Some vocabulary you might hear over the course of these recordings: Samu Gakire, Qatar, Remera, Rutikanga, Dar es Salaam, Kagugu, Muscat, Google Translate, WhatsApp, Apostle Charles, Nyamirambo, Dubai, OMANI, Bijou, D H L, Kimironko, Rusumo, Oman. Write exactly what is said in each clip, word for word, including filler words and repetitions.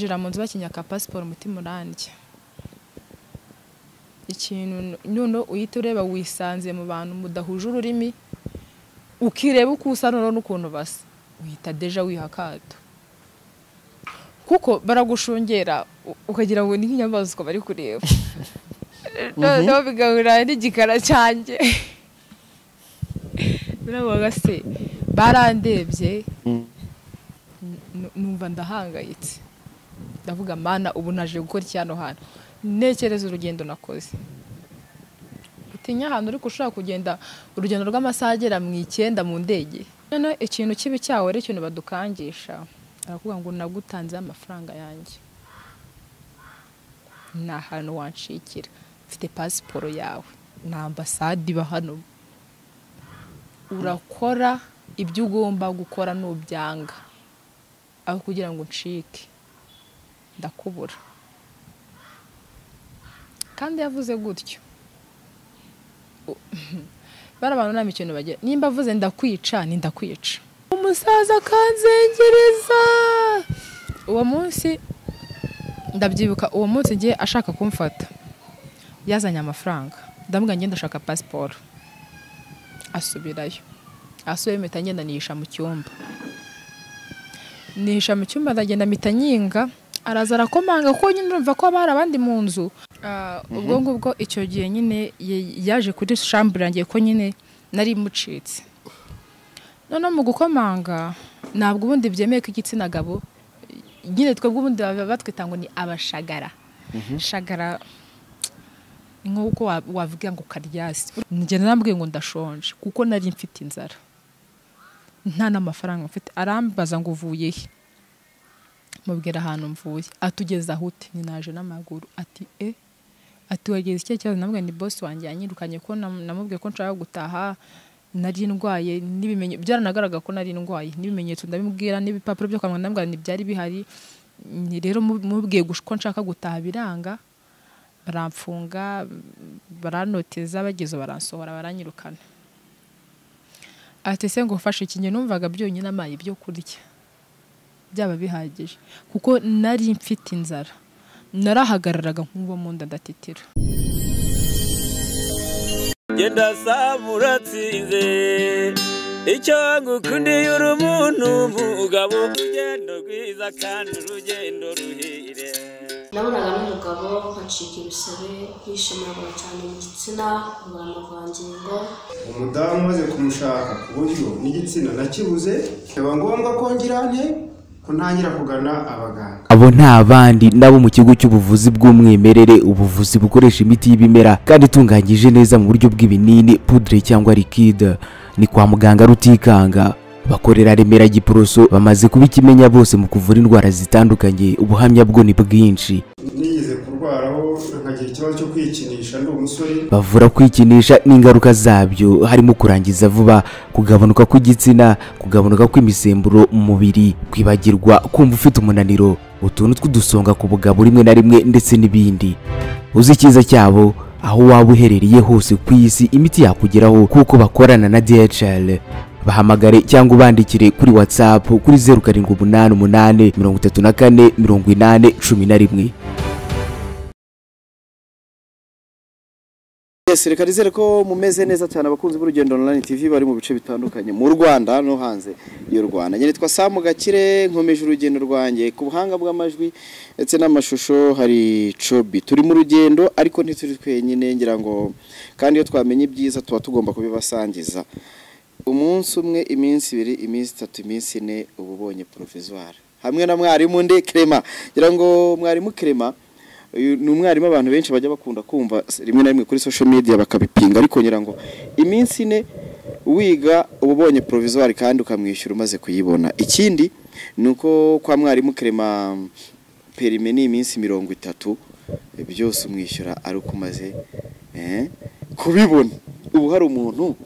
Jira munzu bakinyaka passport mutima uranje ikintu nuno uhita ureba wisanze mu bantu mudahuje ururimi ukireba ukusanura n'ukuntu basa uhita deja wihakato kuko baragushongera ukagira ngo ni nk'inyabazwa bari kureba no bigahura n'igikara cyanjye birabagase barandebye numva ndahangayitse ndavuga mana ubu naje gukora cyano hano nekereza urugendo nakoze utinya hano uri kushaka kugenda urugendo rw'amasagera mu icyenda mu ndege none ikintu kibi cyawe ari ikintu badukangisha aravuga ngo nagutanze amafaranga yanjye na hano wanshikira mfite passport yawe na ambassade ba hano urakora ibyo ugomba gukora n'ubyanga aho kugira ngo nshike ndakubura kandi yavuze gutyo barabantu nami kintu bagira nimba avuze ndakwica ni ndakwica umusaza kanzengereza uwo munsi ndabyibuka uwo munsi ngiye ashaka kumfata yazanye amafaranga ndavuga ngiye ndashaka passport asubirayo asuye mitanye ndanisha mu cyumba nisha mu cyumba ndagenda mitanyinga araza arakomanga ko nyine urumva ko abari abandi mu nzu ubwo ngubwo icyo gihe nyine yaje kuri chambre yanjye ko nyine nari mucitse none mu gukomanga ntabwo ubundi byemeye ko igitsina gabo nyine twebwe ubundi batwita ngo ni abashagara shagara nk'uko wavuga ngo karyasi ngenda nambwiye ngo ndashonje kuko nari mfite inzara nta n'amafaranga mfite arambaza ngo uvuye he mubwira ahantu mvuye atugeza hute ni naje n'amaguru ati e atuwageze iki cyazo namwe ni boss wanjye yanyirukanye ko namubwiye ko nshaka gutaha nari ndwaye nibimenye byaranagaraga ko nari ndwaye nibimenyetso ndabimubwira n'ibipapuro byo kwamwa namwe ni byari bihari ni rero mubwiye ko nshaka gutaha biranga baramfunga baranoteza bagezo baransohora baranyirukana ati se ngo fashe ikinye numvaga byonyine amaye byo kurya byaba bihagije kuko nari mfite inzara narahagararaga nk'uwo mu nda ndatitira genda samuratsinze icyo ngukundiye uri umuntu mugabo urugendo rwiza kandi urugendo ruhire nabonaga n'umugabo acika ibisebe yishimira cyane igitsina nkora amavangingo umudamu maze kumushaka ku buryo n'igitsina nakibuze biba ngombwa kongera nte kuntangira kugana abaganga abo nta bandi nabo mu kigo cy'ubuvuzi bw'umwimerere ubuvuzi bukoresha imiti y'ibimera kandi itunganyije neza mu buryo bw'ibinini poudre cyangwa liquide ni kwa muganga Rutikanga bakorera Remera Giporoso bamaze kubikimenya bose mu kuvura indwara zitandukanye ubuhamya bwo ni bwinshi niyize kurwaraho nkagira ikibazo cyo kwikinisha ndi umusore bavura kwikinisha n'ingaruka zabyo harimo kurangiza vuba kugabanuka kw'igitsina kugabanuka kw'imisemburo mu mubiri kwibagirwa kumva ufite umunaniro utuntu tw'udusonga ku bugabo rimwe na rimwe ndetse n'ibindi uzi cyiza cyabo aho waba uherereye hose ku isi imiti yakugeraho kuko bakorana na D H L bahamagare cyangwa ubandikire kuri WhatsApp kuri zero karindwi umunani umunani mirongo itatu na kane mirongo inani cumi na rimwe. Serikali zere ko mumeze neza cyane abakunzi b'urugendo online T V bari mu bice bitandukanye mu Rwanda no hanze y'u Rwanda. Nitwa Samu Gakire nkomeje urugendo rwanjye ku buhanga bw'amajwi ndetse n'amashusho hari Chobi. Turi mu rugendo ariko ntituri twenyine ngira ngo kandi iyo twamenye byiza tuba tugomba kubibasangiza. Umunsi umwe iminsi ibiri iminsi itatu iminsi ine ububonye provisoire hamwe na mwarimu Nde Clement ngira ngo mwarimu Clement ni umwarimu abantu benshi bajya bakunda kumva rimwe na rimwe kuri social media bakabipinga ariko ngira ngo iminsi ine wiga ububonye provisoire kandi ukamwishyura umaze kuyibona ikindi nuko kwa mwarimu Clement perime ni iminsi mirongo itatu byose umwishyura ari ukumaze eh kubibona ubu hari umuntu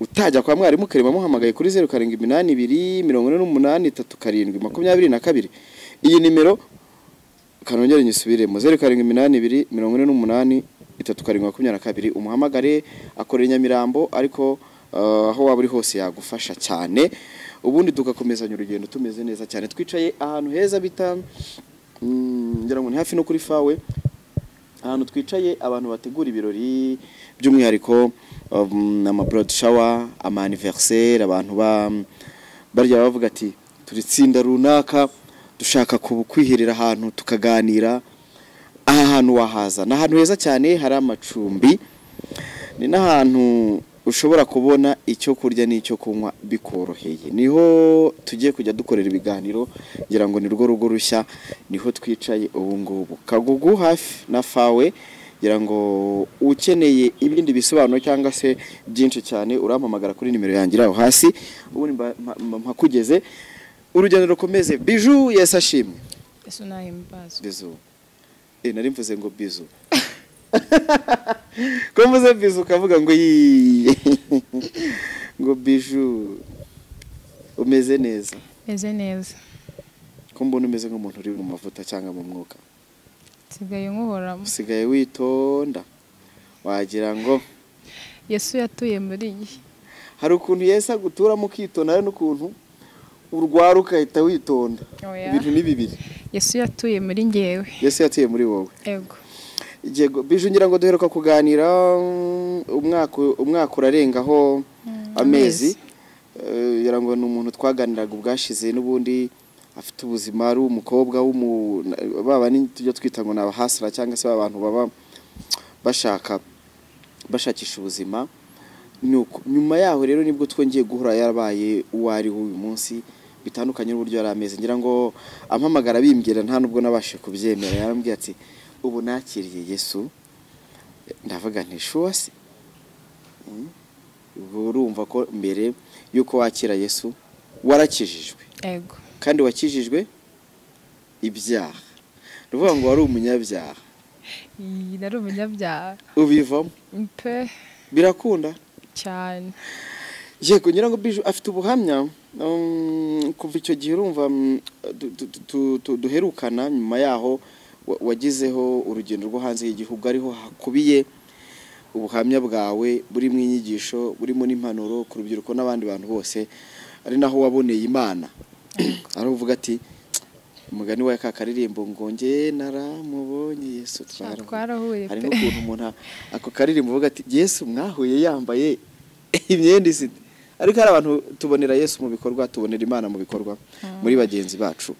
utajya kwa mwarimu Clement muhamagaye kuri zero karindwi umunani ibiri mirongo ine n'umunani itatu karindwi makumyabiri na kabiri iyi nimero kanongere nyisubiremo zero karindwi umunani ibiri mirongo ine n'umunani itatu karindwi makumyabiri na kabiri umuhamagare akorera Nyamirambo ariko aho waba uri hose yagufasha cyane ubundi tugakomezanya urugendo tumeze neza cyane twicaye ahantu heza bita ngira ngo ntihafi no kuri fawe ahantu twicaye abantu bategura ibirori by'umwihariko ama blood shower ama anniversaire abantu ba barya bavuga ati turitsinda runaka dushaka kubukwihirira ahantu tukaganira aha hantu wahaza na hantu heza cyane hari amacumbi ni nahantu ushobora kubona icyo kurya n'icyo kunywa bikoroheye niho tugiye kujya dukorera ibiganiro ngira ngo ni rwo rugo rushya niho twicaye ubu ngubu Kagugu hafi na fawe ngira ngo ukeneye ibindi bisobanuro cyangwa se byinshi cyane urampamagara kuri nimero yangira aho hasi ubundi mpakugeze urugendo rukomeze Bijou yesashimwe Yesu naye mbazo Bijou eh nari mvuze ngo Bijou Como você fez o cavalo gangue? Go biju, o mezeneza. Mezeneza. Como no mezenga monoriu no mafuta changa mongoka. Sigai o horam. Sigai o itonda. O agirango. Yesu é tu e mori. Harukuni essa cultura moquito na no cunu. Uruguaro que é tu e itonda. Biduni biduni. Yesu é tu e mori eu. Yesu é tu e mori eu. Eu. Jego biju ngira ngo duheruka kuganira umwaka umwaka urarengaho amezi yara ngo n'umuntu twaganiraga ubwashize n'ubundi afite ubuzima ari umukobwa w'umu baba ni tujye twita ngo nabahasira cyangwa se abantu baba bashaka bashakisha ubuzima nuko nyuma yaho rero nibwo twongeye guhura yarabaye uwari uyu munsi bitandukanye n'uburyo yari amezi ngira ngo ampamagara bimbwira nta nubwo nabashe kubyemera yarambwiye ati ubu nakiriye Yesu ndavuga nti shuwasi urumva ko mbere yuko wakira Yesu warakijijwe yego kandi wakijijwe ibyaha ruvuga ngo wari umunyabyaha iyi nari umunyabyaha ubivamo mpe birakunda cyane je kunyira ngo Bijou afite ubuhamya kuva icyo gihe urumva duherukana nyuma yaho wagizeho urugendo rwo hanze y'igihugu ariho hakubiye ubuhamya bwawe buri mu nyigisho burimo n'impanuro ku rubyiruko n'abandi bantu bose ari naho waboneye Imana aravuga ati umugani wa kakaririmbo ngonge naramubonye Yesu twarahuye ari n'ukuntu umuntu ako karirimbo uvuga ati Yesu mwahuye yambaye imyenda isite ariko hari abantu tubonera Yesu mu bikorwa tubonera Imana mu bikorwa muri bagenzi bacu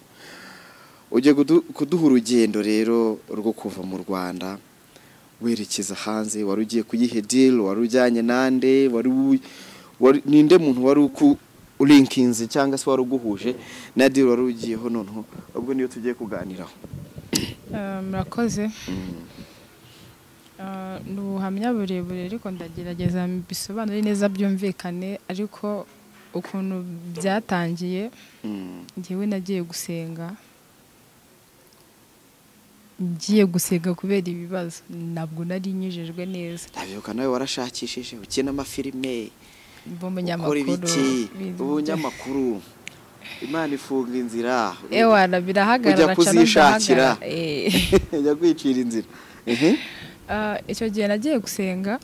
Ugiye kuduha urugendo rero rwo kuva mu Rwanda werekeza hanze wari ugiye kuyihe deal wari ujyanye nande wari ninde muntu wari ulinkinze cyangwa se wari uguhuje na deal wari ugiyeho noneho ubwo niyo tugiye kuganiraho murakoze n'ubuhamya burebure ariko ndagerageza bisobanure neza byumvikane ariko ukuntu byatangiye njyewe nagiye gusenga ngiye gusega kubera ibibazo nabwo nari nyijejwe neza nabyoka nawe warashakishije ukina amafilime bombanyamakuru ubunyamakuru Imana ifunga inzira eh wana birahagarara cyangwa njya kwicira inzira ehe ah icyo gihe nagiye gusenga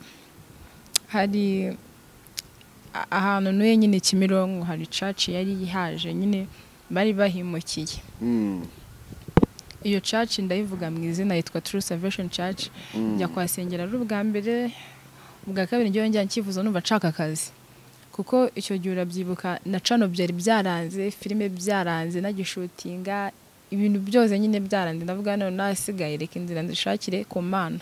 hari ahantu nuye nyine Kimironko hari church yari yihaje nyine bari bahimukiye iyo church ndayivuga mu izina yitwa True Salvation Church njya kwasengera rubwa mbere ubwa kabiri njye njya nkivuza numva nshaka akazi kuko icyo gihe urabyibuka na cano byari byaranze filime byaranze na gishutinga ibintu byose nyine byaranze ndavuga none nasigaye reka inzira ndishakire ku Mana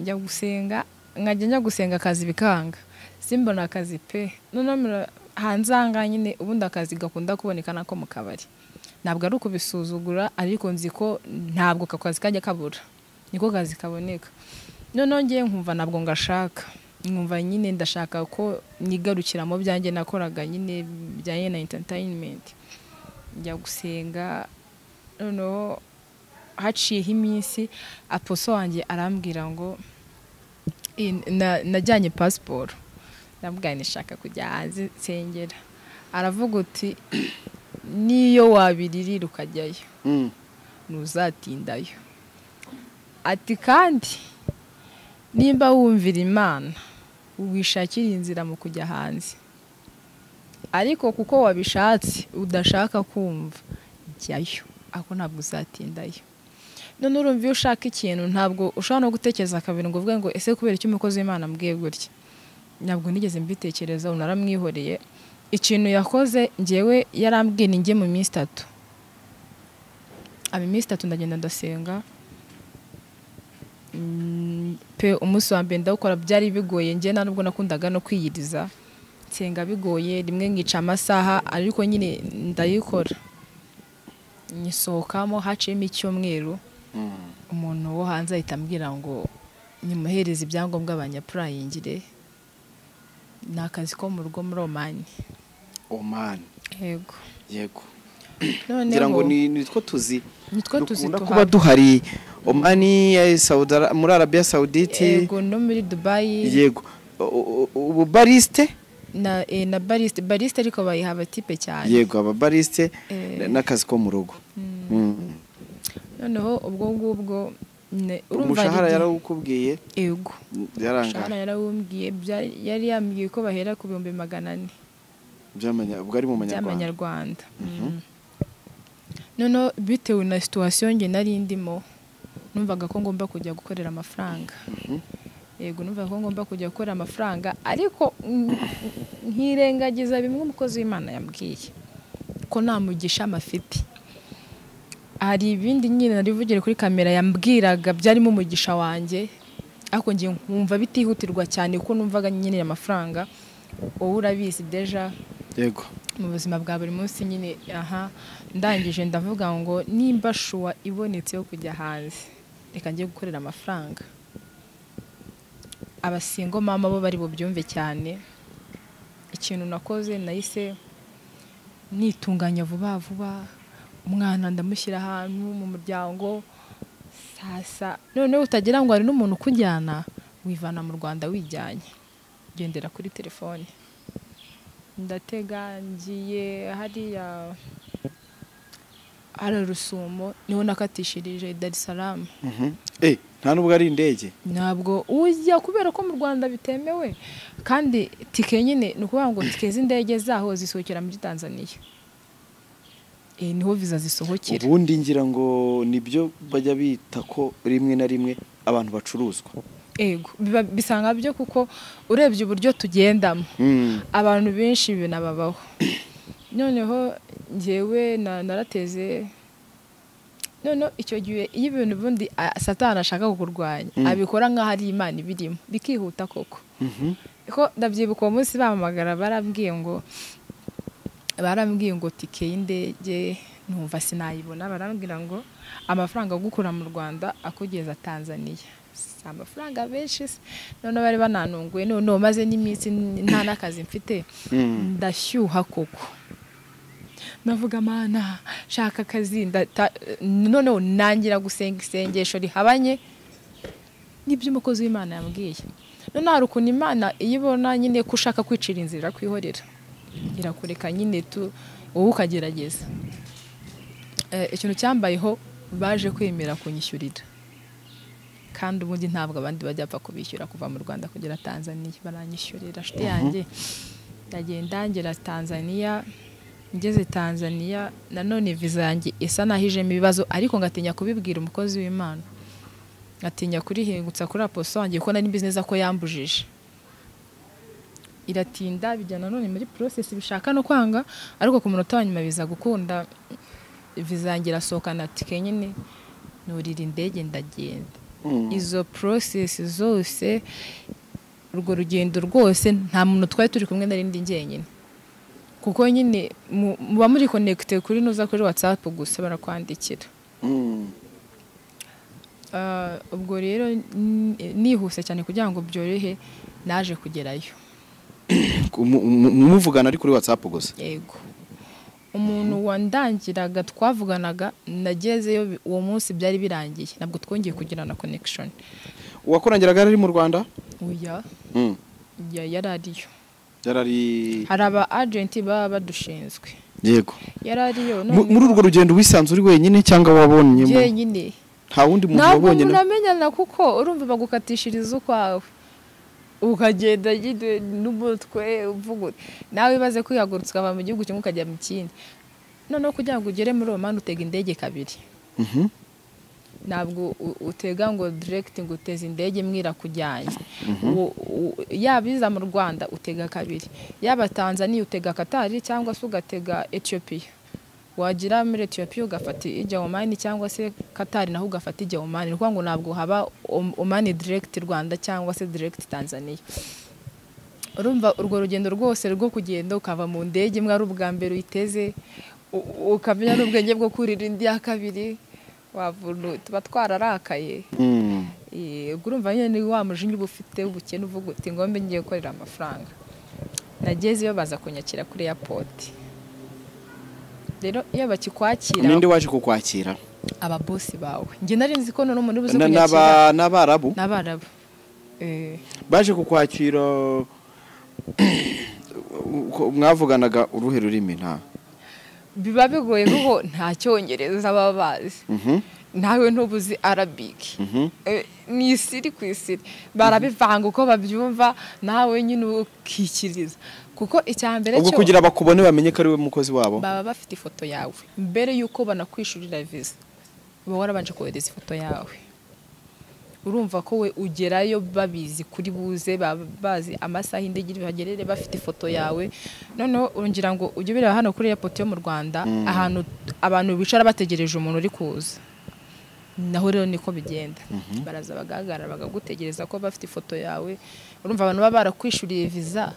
njya gusenga nkajya njya gusenga akazi bikanga simbona akazi pe none hanzanga nyine ubundi akazi gakunda kuboneka nako mu kabari ntabwo ari kubisuzugura ariko nzi ko ntabwo kakoze kajya kabura niko kazi kaboneka noneho ngiye nkumva nabwo ngashaka nkumva nyine ndashaka ko nigarukira mu byanjye nakoraga nyine byanye na entertainment njya gusenga noneho haciyeho iminsi aposo wanjye arambwira ngo najyanye passport ndabwira nishaka kujya hanze nsengera aravuga uti niyo wabirira ukajyayo nuzatindayo ati kandi nimba wumvira Imana wishakira inzira mu kujya hanze ariko kuko wabishatse udashaka kumva jyayo ako ntabwo uzatindayo. None urumva iyo ushaka ikintu ntabwo ushobora no gutekereza kabiri ngo uvuge ngo ese kubera iki umukozi w'Imana mbwiye gutya. Ntabwo nigeze mbitekereza, unaramwihoreye. Ikintu yakoze ngewe yarambwiye ninge mu minsi itatu. Abi minsi itatu ndagenda ndasenga. Pe umunsi wa mbere ndakora byari bigoye nge nubwo nakundaga no kwiyiriza. Nsenga bigoye rimwe ngica amasaha ariko nyine ndayikora. Nisohokamo hacemo icyumweru. Umuntu wo hanze ahita ambwira ngo nimuhereze ibyangombwa abanyapurayingire. Nakazi ko mu rugo muri Omani. Omani. Yego. Yego. Ngira ngo ni nitwo tuzi. Nitwo tuzi kuba duhari. Omani ya Saudi muri Arabia Saudite. Yego no muri Dubai. Yego. Ubu bariste na e, na bariste bariste ariko bayihaba tipe cyane. Yego aba bariste e. Nakazi ko mu rugo. Mm. Mm. Noneho ubwo ngubwo umushahara yarawukubwiye. Yego. Yarangana yarawumbwiye yari yambwiye ko bahera ku bihumbi magana ane. Byamanya ubwo ari mu Manyarwanda. Noneho bitewe na situation nge nari ndimo numvaga ko ngomba kujya gukorera amafaranga. Yego numvaga ko ngomba kujya gukorera amafaranga ariko nkirengagiza bimwe umukozi w'Imana yambwiye ko namugisha amafiti. Hari ibindi nyine narivugire kuri kamera yambwiraga byarimo umugisha wanjye ariko ngiye nkumva bitihutirwa cyane ko numvaga nyine amafaranga wowe urabisi deja. Yego mu buzima bwa buri munsi nyine aha ndangije ndavuga ngo nimba shuwa ibonetse yo kujya hanze reka ngiye gukorera amafaranga. Abasingo mama bo bari bo byumve cyane. Ikintu nakoze nahise nitunganya vuba vuba. Umwana ndamushyira ahantu mu muryango sasa none utagira ngo ari n'umuntu kujyana wivana mu Rwanda wijyanye gendera kuri telefone ndategangiye hariya ara Rusumo niho nakatishirije Dar es Salaam. Mhm. Eh nta nubwo ari indege ntabwo ujya kubera ko mu Rwanda bitemewe kandi tike nyine nukuvuga ngo tike z'indege zaho zisokera muri Tanzania. E niho viza zisohokera. Ubundi ngira ngo nibyo bajya bita ko rimwe na rimwe abantu bacuruzwa. Ego bisanga byo kuko urebye uburyo tugendamo. Mm. Abantu benshi ibintu babaho. Noneho ngewe narateze nono icyo gihe iyo ibintu bundi Satani ashaka kukurwanya. Mm. Abikora nka hari Imana ibirimo bikihuta koko. Mhm. Iko ndabyibuka umunsi bamamagara barabwiye ngo barambwiye ngo tike y'indege numva sinayibona barambwira ngo amafaranga gukura mu Rwanda akugeza Tanzania si amafaranga benshi none bari bananunguwe none maze n'imitsi nta nakazi mfite ndashyuha koko navuga mana shaka akazi none nangira gusenga isengesho rihabanye nibyo umukozi w'Imana yambwiye none harukuna Imana iyibona nyine kushaka kwicira inzira kwihorera irakureka nyine tu wowe ukagerageza. Eh ikintu cyambayeho baje kwemera kunyishyurira kandi ubundi ntabwo abandi bajya apfa kubishyura kuva mu Rwanda kugera Tanzania baranyishyurira shite yanjye ndagenda ngera Tanzania ngeze Tanzania nanone visa yanjye isa nahijemo ibibazo ariko ngatinya kubibwira umukozi w'Imana ngatinya kurihengutsa kuri aposo wanjye ko nari business ako yambujije iratinda bijyana none muri process bishaka no kwanga ariko ku munota wanyuma biza gukunda bizangira sokana tike nyine norira indege ndagenda. Mm. Izo process zose urwo rugendo rwose nta muntu twari turi kumwe narindi ngenyine kuko nyine muba muri connected kuri nuza kuri WhatsApp gusa barakwandikira. Mm. Uh, ubwo rero nihuse cyane kugira ngo byorohe naje kugerayo. Muvugana ari kuri WhatsApp gusa. Yego. Umuntu wandangiraga twavuganaga nagezeyo uwo munsi byari birangiye nabwo twongeye kugirana connection. Wakorangiraga ari mu Rwanda? Oya. Mm. Ya yaradiyo. Yarari haraba agent baba badushinzwe. Yego. Yaradiyo no. Muri urwo rugendo wisanzwe uri wenyine cyangwa wabonye mu? Yenyine. Nta wundi muntu wabonye na. Namenyana kuko urumva bagukatishiriza kwawe. Ukagenda gide n'umutwe uvuga nawe baze kwihagurutsa mu gihugu cy'umukajya mu kindi none kugira ngo ugere muri Omani utega indege kabiri. Mhm. Nabwo utega ngo direct ngo uteze indege mwira kujyanye. Yabiza mu Rwanda utega kabiri. Yaba Tanzania utega Katari cyangwa se ugatega Ethiopia. Wagira muri Ethiopia ugafata ijya Omani cyangwa se Katari naho ugafata ijya Omani. Rwa ngo nabwo haba Omani direct Rwanda cyangwa se direct Tanzania. Urumva urwo rugendo rwose rwo kugenda ukava mu ndege imwe ari ubwa mbere uyiteze ukamenya n'ubwenge bwo kurira indi ya kabiri. Wavuru tuba twararakaye eh urumva nyene ni wa mujinyi bufite ubukene uvuga uti ngombe ngiye korera amafaranga nageze iyo baza kunyakira kuri airport rero iyo bakikwakira ninde waje kukwakira aba boss bawe nge nari nzi ko none umuntu ubuze kunyakira n'abarabu n'abarabu eh baje kukwakira mwavuganaga uruhe rurimi nta biba bigoye kuko nta cyongereza babazi nawe ntubuzi Arabic ni isiri ku isiri barabivanga uko babyumva nawe nyine ukikiriza kuko icyambere cyo kugira bakubone bamenye ko ari we mukozi wabo baba bafite ifoto yawe mbere yuko banakwishurira visa baba warabanje kohereza ifoto yawe urumva ko we ugerayo babizi kuri buze babazi amasaha indege ibagerere bafite ifoto yawe none urungira ngo ujye bireba hano kuri airport yo mu Rwanda ahantu abantu bicara bategereje umuntu uri kuza naho rero niko bigenda baraza bagagara bagagutegereza ko bafite ifoto yawe urumva abantu baba barakwishuriye visa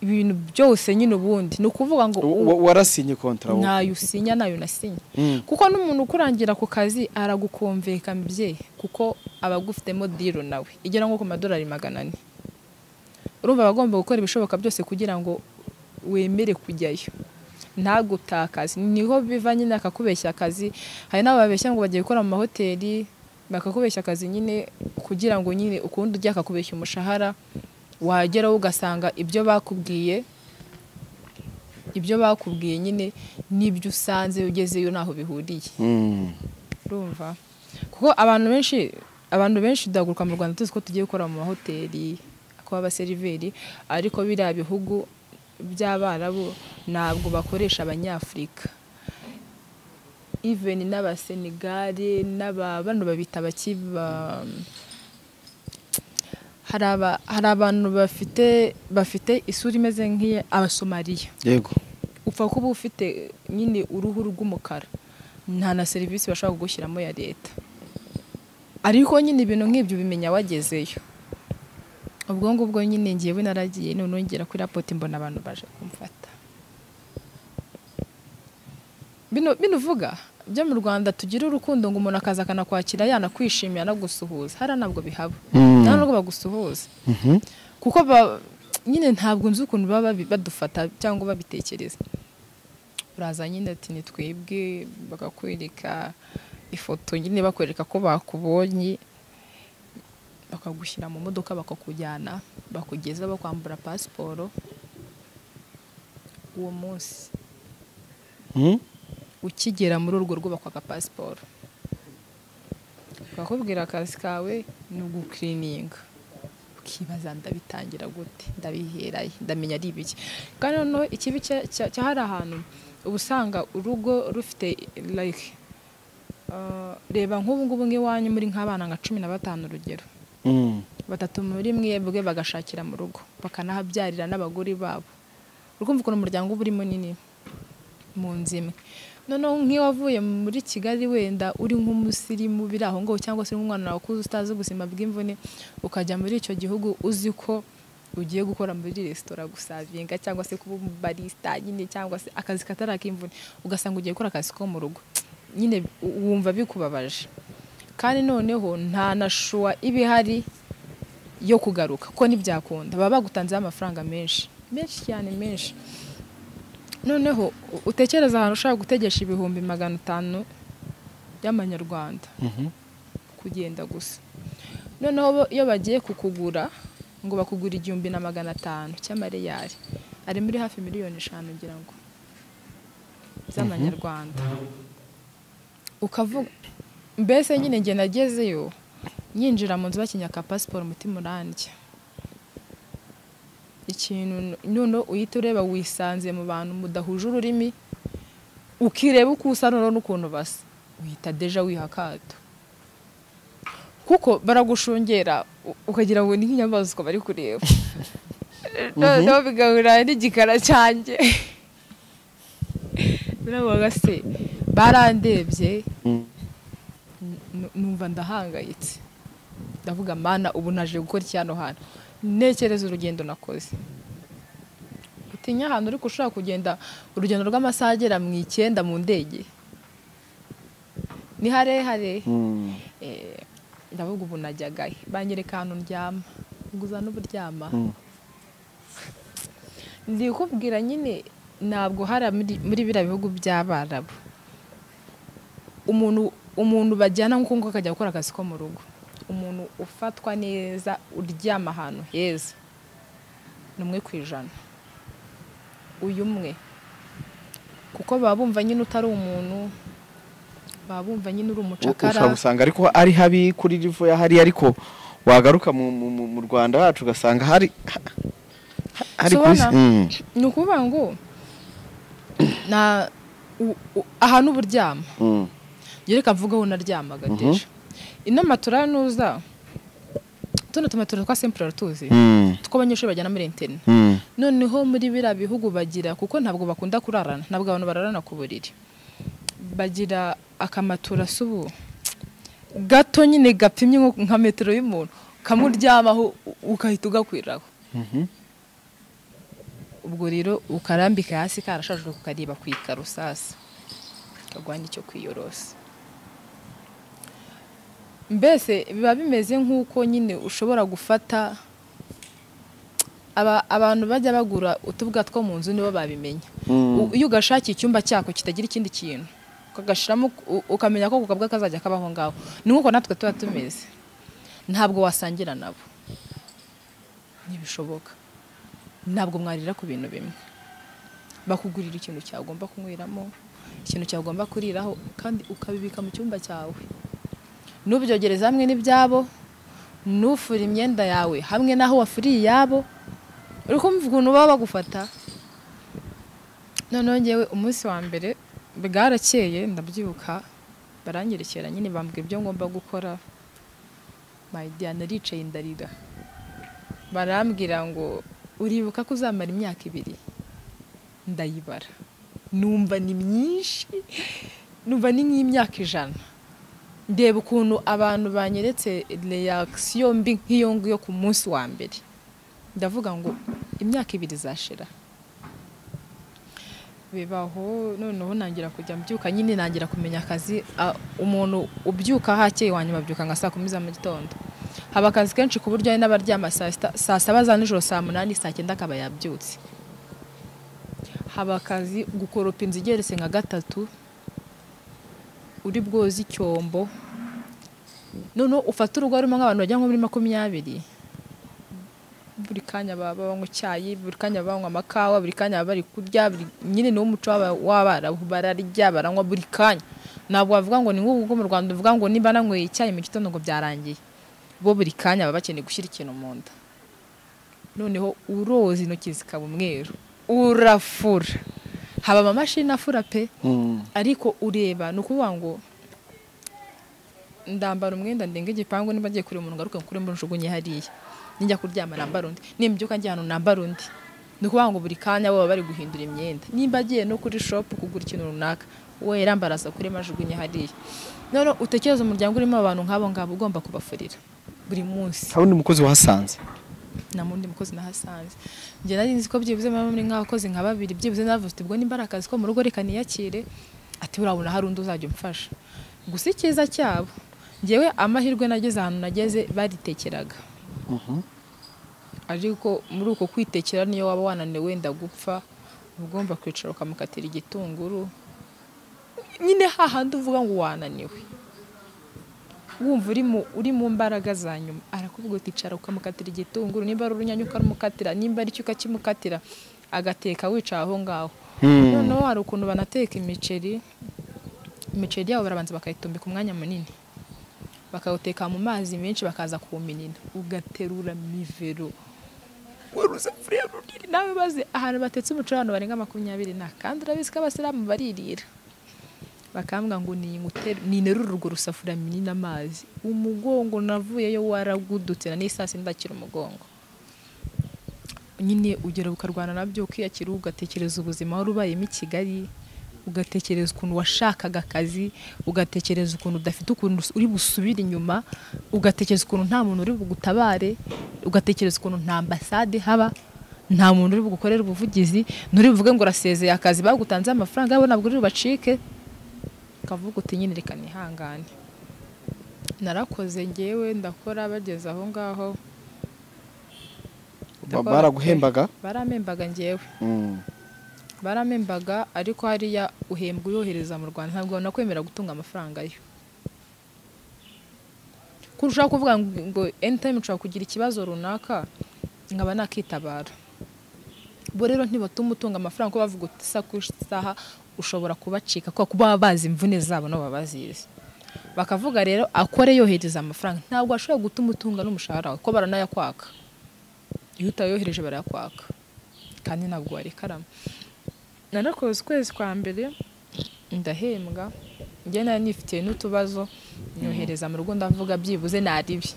ibintu byose nyine ubundi no kuvuga ngo warasinye kontra wo nayo usinya nayo nasinye kuko n'umuntu ukurangira ku kazi aragukumveka mbye kuko abagufitemo deal nawe igera nko ku madolari magana ane urumva bagomba gukora ibishoboka byose kugira ngo wemere kujyayo ntago utakazi niho biva nyine akakubeshya akazi hari n'ababeshya ngo bagiye gukora mu mahoteli bakakubeshya akazi nyine kugira ngo nyine ukundi ujya akakubeshya umushahara wagera ugasanga ibyo bakubwiye ibyo bakubwiye nyine nibyo usanze ugezeyo naho bihuriye urumva kuko abantu benshi abantu benshi daguruka mu Rwanda tuzi ko tugiye gukora mu mahoteli ko abaseriveri ariko biriya bihugu by'Abarabu ntabwo bakoresha Abanyafrika even n'Abasenegale n'abano babita bakiba haraba harabantu bafite bafite isuri imeze nk'iye Abasomaliya yego upfa kuba ufite nyine uruhu rw'umukara nta na serivisi bashaka kugushyiramo ya leta ariko nyine ibintu nk'ibyo bimenya wagezeyo ubwo ngubwo nyine ngiyewe naragiye none ngera kuri airport mbona abantu baje kumfata bino bino vuga byo mu Rwanda tugira urukundo ngo umuntu akaza kana kwakira yana kwishimira no gusuhuza hari nabwo bihaba nta nubwo bagusuhuza kuko nyine ntabwo nzi ukuntu baba badufata cyangwa babitekereza uraza nyine ati ni twebwe bakakwereka ifoto nyine bakwereka ko bakubonye bakagushyira mu modoka bakakujyana bakugeza bakwambura pasiporo uwo munsi ukigera muri urwo rwo bakwaga pasiporo bakakubwira akazi kawe ni ugukirininga ukibaza ndabitangira gute ndabiheraye ndamenya ari ibiki kandi noneho ikibi cya hari ahantu uba usanga urugo rufite like reba nk'ubu ngubu nk'iwanyu muri nk'abana nka cumi na batanu urugero batatu muri mwebwe bagashakira mu rugo bakanahabyarira n'abagore babo urumva ukuntu umuryango uba uri munini mu nzu imwe noneho nk'iwavuye muri Kigali wenda uri nk'umusirimu biri aho ngaho cyangwa se umwana wakuze utazi ubuzima bw'imvune ukajya muri icyo gihugu uzi ko ugiye gukora muri resitora gusavinga cyangwa se kuba barista nyine cyangwa se akazi katari ak'imvune ugasanga ugiye gukora akazi ko mu rugo nyine wumva bikubabaje kandi noneho nta na shuwa ibihari yo kugaruka ko ntibyakunda baba bagutanzeho amafaranga menshi menshi cyane menshi noneho utekereza ahantu ushaka gutegesha ibihumbi magana atanu y'amanyarwanda kugenda gusa, noneho iyo bagiye kukugura ngo bakugura igihumbi na magana atanu cy'amariyari ari muri hafi miliyoni eshanu ngira ngo z'amanyarwanda, ukavuga mbese nyine nge nagezeyo nyinjira mu nzu bakinyaka passport umutima urandya ikintu, none uhita ureba wisanze mu bantu mudahuje ururimi ukireba ukusanura n'ukuntu basa uhita deja wihakato kuko baragushungera ukagira ngo ni nk'inyabazwa bari kureba no bigahura n'igikara cyanjye birabaga se barandebye numva ndahangayitse ndavuga mana ubu naje gukora cyano hano nekereza urugendo nakoze utinya ahantu uri gushaka kugenda urugendo rw'amasaha agera mu icyenda mu ndege ni harehare ndavuga ubu najyagaye banyereka ahantu ndyama nguza n'uburyama ndi kubwira nyine ntabwo hari muri biriya bihugu by'Abarabu umuntu umuntu bajyana nk'uko akajya gukora akazi ko mu rugo umuntu ufatwa neza uryama ahantu heza numwe kwijana uyu umwe kuko babumva nyine utari umuntu babumva nyine uri umucakara usanga ariko ari habi kuri rivo ya hari ariko wagaruka mu Rwanda wacu gasanga hari hari nukuvuga ngo na ahantu uburyama yereka mvuga ho naryamaga deje inama turanuza tuno tumaturo kwa simple ratuzi tuko abanyeshuri bajyana muri internet noneho muri bira bihugu bagira kuko ntabwo bakunda kurarana ntabwo abantu bararana ku buriri bagira akamatura subu gato nyine gapimye nka metero y'umuntu kamuryamaho ukahita ugakwiraho ubwo rero ukarambika hasi karashaje kukariba kwikarusasa kagwanya icyo kwiyorosa mbese biba bimeze nk'uko nyine ushobora gufata abantu bajya bagura utubwa two mu nzu nibo babimenya iyo ugashaka icyumba cyako kitagira ikindi kintu ukagashiramo ukamenya ko ukabwa kazajya kabaho ngaho ni nk'uko natwe tuba tumeze ntabwo wasangira nabo ntibishoboka ntabwo mwarira ku bintu bimwe bakugurira ikintu cyagomba kunyweramo ikintu cyagomba kuriraho kandi ukabibika mu cyumba cyawe nubyogereza hamwe n'ibyabo nufura imyenda yawe hamwe naho wafuriye yabo uri kumvuga ukuntu baba bagufata noneho ngewe umunsi wa mbere bwarakeye ndabyibuka baranyerekera nyine bambwira ibyo ngomba gukora my dear naricaye ndarira barambwira ngo uribuka ko uzamara imyaka ibiri ndayibara numva ni myinshi numva ni nk'imyaka ijana ndeba ukuntu abantu banyeretse reaction mbi nk'iyo ngiyo ku munsi wa mbere ndavuga ngo imyaka ibiri zashira bibaho noneho nangira kujya mbyuka nyine nangira kumenya akazi umuntu ubyuka hakeye wanyu babyuka nka saa kumi za mu gitondo haba akazi kenshi ku buryo ari n'abaryama saa saba za nijoro saa munani saa cyenda akaba yabyutse haba akazi gukoropa inzu igeretse nka gatatu uri bwoze icyombo none ufata urugo harimo nk'abantu bajya nko muri makumyabiri buri kanya baba banywa icyayi buri kanya banywa amakawa buri kanya bari kurya nyine niwo muco w'Abarabu bararya baranywa buri kanya ntabwo wavuga ngo ni nk'ubwo mu Rwanda uvuga ngo niba nanyweye icyayi mu gitondo ngo byarangiye bo buri kanya baba bakeneye gushyira ikintu mu nda noneho uroza intoki zikaba umweru urafura haba amamashini afura pe ariko ureba ni ukuvuga ngo ndambara umwenda ndenga igipangu niba ngiye kureba umuntu ngaruke kuri mbu njugunye hariya ninjya kuryama nambara undi nimbyuka njya hano nambara undi ni ukuvuga ngo buri kanya baba bari guhindura imyenda nimba agiye no kuri shop kugura ikintu runaka we yarambaraza kuri majugunye hariya none utekereza umuryango urimo abantu nk'abo ngabo ugomba kubafurira buri munsi habundi umukozi wahasanze namundi mukozi nahasanze nje nari nzi ko byibuze mama muri nk'abakozi nka babiri byibuze navuze ubwo ni mbarakazi ko mu rugo rekani yakire ati urabona hari undi uzajya umfasha gusikiza cyabo ngewe amahirwe nageze ahantu nageze baritekeraga ariko muri uko kwitekera niyo waba wananiwe ndagupfa ugomba kwicara ukamukatira igitunguru nyine hahandi uvuga ngo wananiwe wumva uri mu uri mu mbaraga za nyuma arakuvuga ati icara ukamukatira igitunguru nimba ari urunyanyuka rumukatira nimba ari cyo kakimukatira agateka wicara aho ngaho noneho hari ukuntu banateka imiceri imiceri yabo barabanza bakayitumbika umwanya munini bakawuteka mu mazi menshi bakaza kuwuminina ugaterura mivero waruza frere rudiri nawe baze ahantu batetse umucurano barenga makumyabiri na kandi rabisika abasiramu baririra bakambwa ngo ni ninerura urwo rusafura minina amazi umugongo navuyeyo waragudutse na n'isase ndakira umugongo nyine ugera ukarwana nabyo ukiyakira ugatekereza ubuzima wari ubayemo i Kigali ugatekereza ukuntu washakaga akazi ugatekereza ukuntu udafite ukuntu uri busubira inyuma ugatekereza ukuntu nta muntu uri bugutabare ugatekereza ukuntu nta ambassade haba nta muntu uri bugukorera ubuvugizi nuri buvuge ngo rasezeye akazi bagutanze amafaranga yabo nabwo uri bacike kavuga uti nyine reka nihangane narakoze ngewe ndakora bageze aho ngaho baraguhembaga baramembaga ngewe baramembaga ariko hariya uhembwa uyohereza mu Rwanda ntabwo nakwemera gutunga amafaranga yo kurusha kuvuga ngo anytime ushaka kugira ikibazo runaka ngaba nakitabara bo rero ntibatuma utunga amafaranga ko bavuga uti saha ushobora kubacika kuko kuba bazi imvune zabo no babazize bakavuga rero akore yohereza amafaranga ntabwo ashobora gutuma utunga n'umushahara ko baranayakwaka iyo utayohereje barayakwaka kandi ntabwo wari karama narakoze kwezi kwa mbere ndahembwa nge nari nifitiye n'utubazo nyohereza mu rugo ndavuga byibuze naribi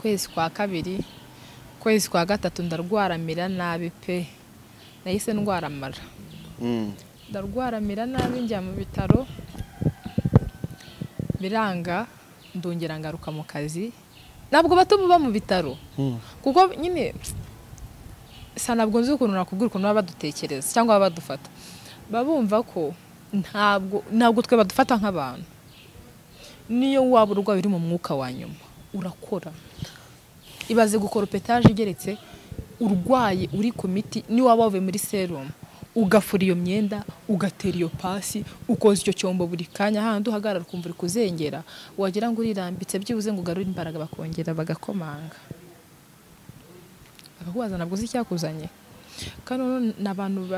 kwezi kwa kabiri kwezi kwa gatatu ndarwaramira nabi pe nahise ndwaramara ndarwaramira nabi njya mu bitaro biranga ndongera ngaruka mu kazi ntabwo batuma ba mu bitaro kuko nyine sanabwo nzi ukuntu nakubwira ukuntu babadutekereza cyangwa babadufata babumva ko ntabwo ntabwo twe badufata nk'abantu niyo waburwa biri mu mwuka wa nyuma urakora ibaze gukora opetaje igeretse urwaye uri ku miti ni wabawe muri serum ugafura iyo myenda ugatera iyo pasi ukoze icyo cyombo buri kanya handi uhagarara kumva uri kuzengera wagira ngo urirambitse byibuze ngo ugarure imbaraga bakongera bagakomanga kubaza nabwo se cyakuzanye kandi n'abantu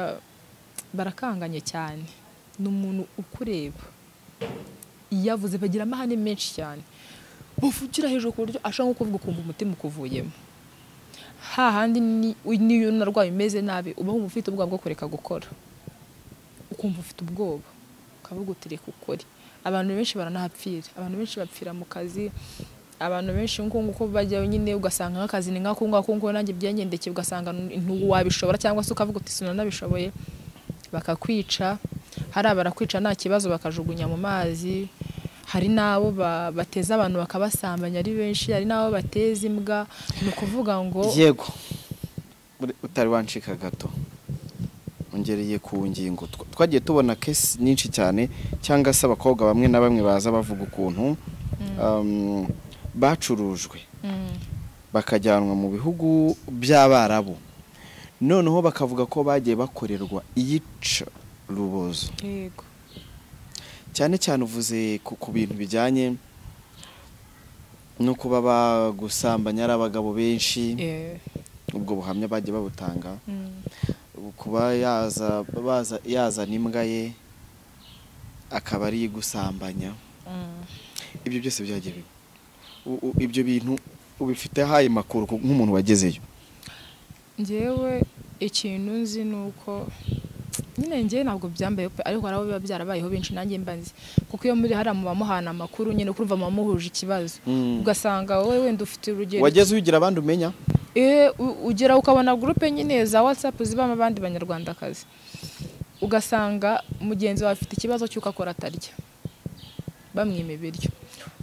barakanganye cyane n'umuntu ukureba iyavuze bagira amahane menshi cyane bufugira hejo ku buryo ashaka kuvuga ukumva umutima ukuvuyemo ha handi niyo narwaye imeze nabi uba ufite ubwoba bwo kureka gukora ukumva ufite ubwoba ukavuga uti reka ukore abantu benshi baranahapfira abantu benshi bapfira mu kazi abantu benshi ngo nguko bajya nyine ugasanga akazi ni ngako ngako ngo nange byangendeke ugasanga ntugu wabishobora cyangwa se ukavuga uti sinona nabishoboye bakakwica hari abarakwica nta kibazo bakajugunya mu mazi hari nabo bateze abantu bakabasambanya ari benshi hari nabo bateze imbwa no kuvuga ngo yego utari wancika gato ongereye ku ngingo twagiye tubona case nyinshi cyane cyangwa se abakobwa bamwe na bamwe baza bavuga ukuntu um bacurujwe bakajyanwa mu bihugu by'Abarabu noneho bakavuga ko bagiye bakorerwa iyica rubozo yego cyane cyane uvuze ku bintu bijyanye no kuba bagusambanya abagabo benshi ubwo buhamya bagiye babutanga kuba yaza baza yaza n'imbwa ye akaba ari gusambanya ibyo byose byagiye ibyo bintu ubifite haye makuru nk'umuntu wagezeyo ngewe ikintu nzi nuko nyine ngewe ntabwo byambaye ariko arabo biba byarabayeho benshi nanjye mbanzi kuko iyo muri hari amuba muhana amakuru nyine kurumva mamuhuje ikibazo ugasanga wowe wenda ufite urugero wageze ugira abandi umenya eh ugira ukabona groupe nyine za WhatsApp zibamo abandi banyarwandakazi ugasanga mugenzi wawe afite ikibazo cy'uko akora atarya bamwima ibiryo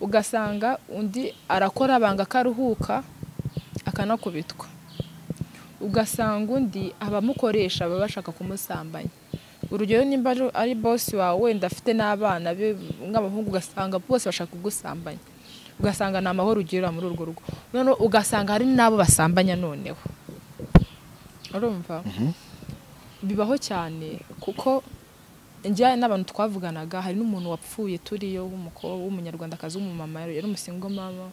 ugasanga undi arakora banga karuhuka akanakubitwa ugasanga undi abamukoresha babashaka kumusambanya urugero nimba ari boss wawe wenda afite n'abana nk'abahungu ugasanga bose bashaka kugusambanya ugasanga nta mahoro ugira muri urwo rugo none ugasanga hari nabo basambanya noneho urumva bibaho cyane kuko njye n'abantu twavuganaga hari n'umuntu wapfuye turiyo umukobwa w'umunyarwandakazi w'umumama yari umusingo mama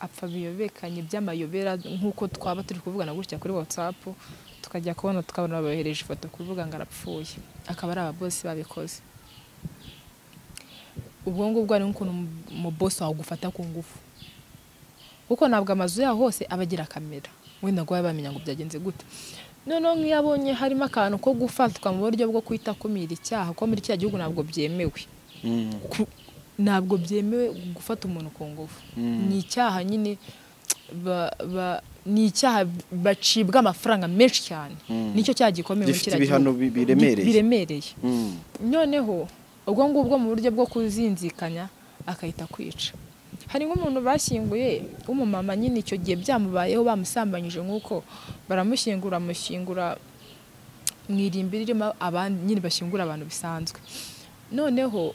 apfa biyobekanye by'amayobera nkuko twaba turi kuvugana gutya kuri WhatsApp tukajya kubona tukabona bahereje ifoto kuvuga ngo arapfuye akaba ari ababosi babikoze ubwo ngubwo ari nk'ukuntu mu boss wagufata ku ngufu kuko nabwo amazu yaho hose abagira kamera wenda ngo babamenya ngo byagenze gute none nk'iyabonye harimo akantu ko gufatwa mu buryo bwo kwita kumira icyaha ko muri cya gihugu nabwo byemewe nabwo byemewe gufata umuntu ku ngufu ni icyaha nyine ni icyaha bacibwa amafaranga menshi cyane nicyo cyagikomeye gifite ibihano biremereye noneho ubwo ngubwo mu buryo bwo kuzinzikanya akahita kwica hari nk'umuntu bashyinguye umumama nyine icyo gihe byamubayeho bamusambanyije nk'uko baramushyingura mushyingura mwirimbira irimo abandi nyine bashyingura abantu bisanzwe noneho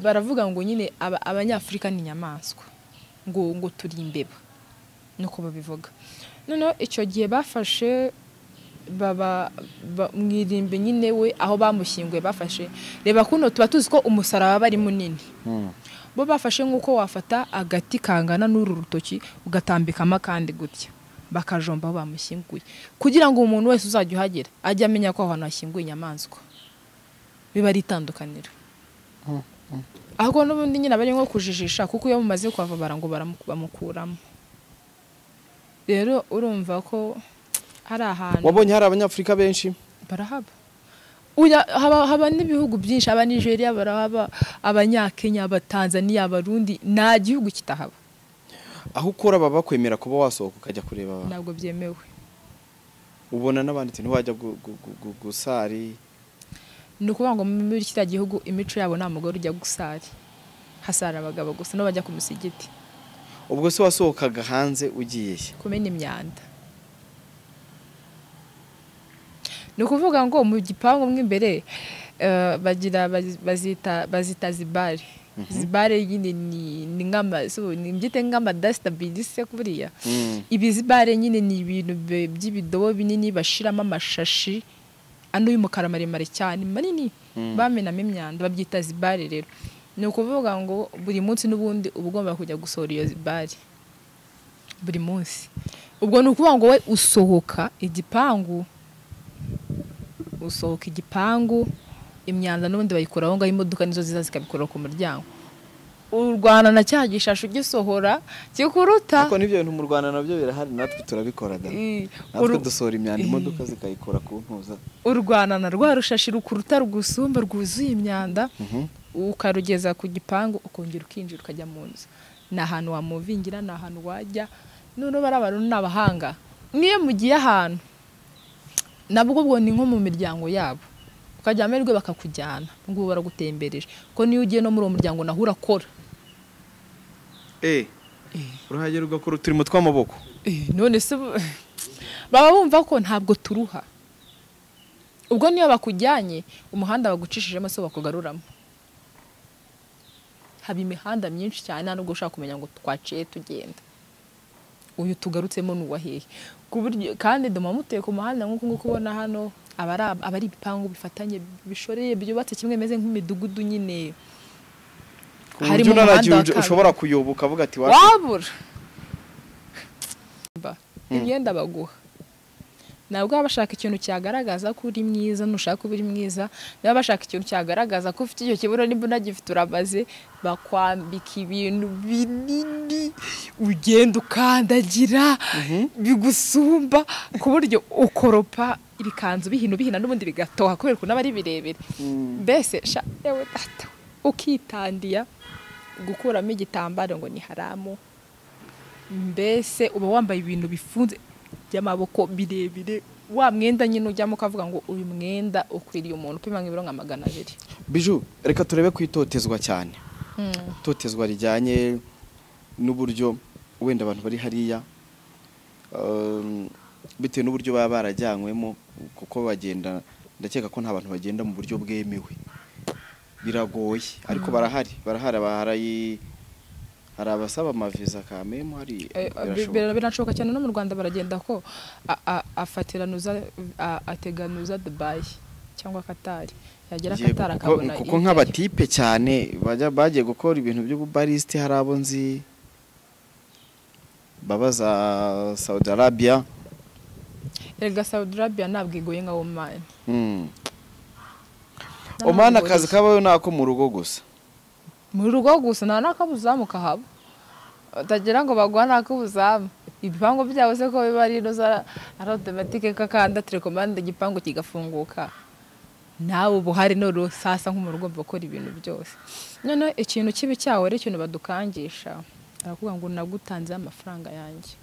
baravuga ngo nyine abanyafurika ni inyamaswa ngo ngo turi imbeba nuko babivuga noneho icyo gihe bafashe baba mwirimbe nyine we aho bamushyinguye bafashe reba kuno tuba tuzi ko umusaraba bari munini bo bafashe nkuko wafata agati kangana n'uru rutoki ugatambika makandi gutya bakajomba aho bamushyinguye kugira ngo umuntu wese uzajya uhagera ajya amenya ko ahantu hashyinguye inyamaswa biba ari itandukaniro ahubwo n'ubundi nyine bari nko kujijisha kuko iyo mumaze kwava barango baramukuramo rero urumva ko hari ahantu wabonye hari abanyafurika benshi barahaba haba n'ibihugu byinshi aba Nigeria barahaba abanyakenya abatanzania abarundi nta gihugu kitahaba aho ukora baba kwemera kuba wasohoka ukajya kureba abantu ntabwo byemewe ubona n'abanditse ntiwajya gusari ni ukuvuga ngo muri kiriya gihugu imico yabo nta mugore ujya gusari hasara abagabo gusa no bajya ku musigiti ubwo se wasohokaga hanze ugiye kumena imyanda nukuvuga ngo mu gipangu mwe imbere bagira bazita bazita zibare zibare nyine ni ngamba so ni mbyite ngamba dastabidise kuburiya ibi zibare nyine ni ibintu by'ibidobo binini bashiramo amashashi andi y'umukara maremare cyane manini bamenamo imyanda babyita zibare rero nukuvuga ngo buri munsi n'ubundi ubugomba kujya gusora iyo zibare buri munsi ubwo nukuvuga ngo we usohoka igipangu usohoka igipangu imyanda n'ubundi bayikuraho ngo imodoka nizo ziza zikabikora ku muryango urwana na cyagishasho gisohora kikuruta kuko nibyo bintu mu Rwanda nabyo birahari natwe turabikora da natwe dusohora imyanda imodoka zikayikora ku ntuza urwana na rwa rushashi rukuruta rugusumba rwuzuye imyanda ukarugeza ku gipangu ukongera ukinjira ukajya mu nzu ni ahantu wamuvingira ni ahantu wajya none barabaru n'abahanga niyo mugiye ahantu nabwo bwo ni nko mu miryango yabo ukajya amerwe bakakujyana ngo baragutembereje ko niyo ugiye no muri uwo muryango nahura kora eh urahagera ugakora uturimo tw'amaboko eh none se baba bumva ko ntabwo turuha ubwo niyo bakujyanye umuhanda bagucishijemo so bakugaruramo haba imihanda myinshi cyane nubwo ushaka kumenya ngo twaciye tugenda uyu tugarutsemo n'uwahehe kandi dumamuteye ku muhanda nk'uko nguko ubona hano abari ibipangu bifatanye bishoreye byubatse kimwe bimeze nk'imidugudu nyine harimo umuhanda ushobora kuyoboka avuga ati wabura imyenda baguha nabwo bashaka ikintu cyagaragaza ko uri mwiza nushaka kuba uri mwiza nabo bashaka ikintu cyagaragaza ko ufite icyo kibura n'imbona gifite urabaze bakwambika ibintu binini ugenda ukandagira bigusumba ku buryo ukoropa ibikanzu bihino bihina n'ubundi bigatoha kubera ko n'abari birebire mbese yewe data ukitandiya gukuramo igitambaro ngo ni haramu mbese uba wambaye ibintu bifunze by'amaboko birebire wa mwenda nyine ujyamo kavuga ngo uyu mwenda ukwiriye umuntu upima nk'ibiro nka magana abiri biju reka turebe kwitotezwa cyane totezwa rijyanye n'uburyo wenda abantu bari hariya bitewe n'uburyo baba barajyanywemo kuko bagenda ndakeka ko nta bantu bagenda mu buryo bwemewe biragoye ariko barahari barahari baharayi hari abasaba amaviza ka memori birashoboka cyane no mu Rwanda baragenda ko afatiranuza ateganuza Dubai cyangwa Qatar yagera Qatar akabona kuko nk'abatipe cyane bajya bagiye gukora ibintu byo gubariste hari abo nzi babaza Saudi Arabia erega Saudi Arabia nabwigoye nka Oman mm Oman akazi kabayo nako mu rugo gusa mu rugo gusa nta nakabuzamuka haba utagira ngo bagwa nakabuzamu ibipango byabo se ko bibari noza automatique kakanda telecommande igipango kigafunguka nawo buhari no rusasa nk'umurugo bakora ibintu byose none ikintu kibi cyawe ari ikintu badukangisha arakuga ngo nagutanze amafaranga yanjye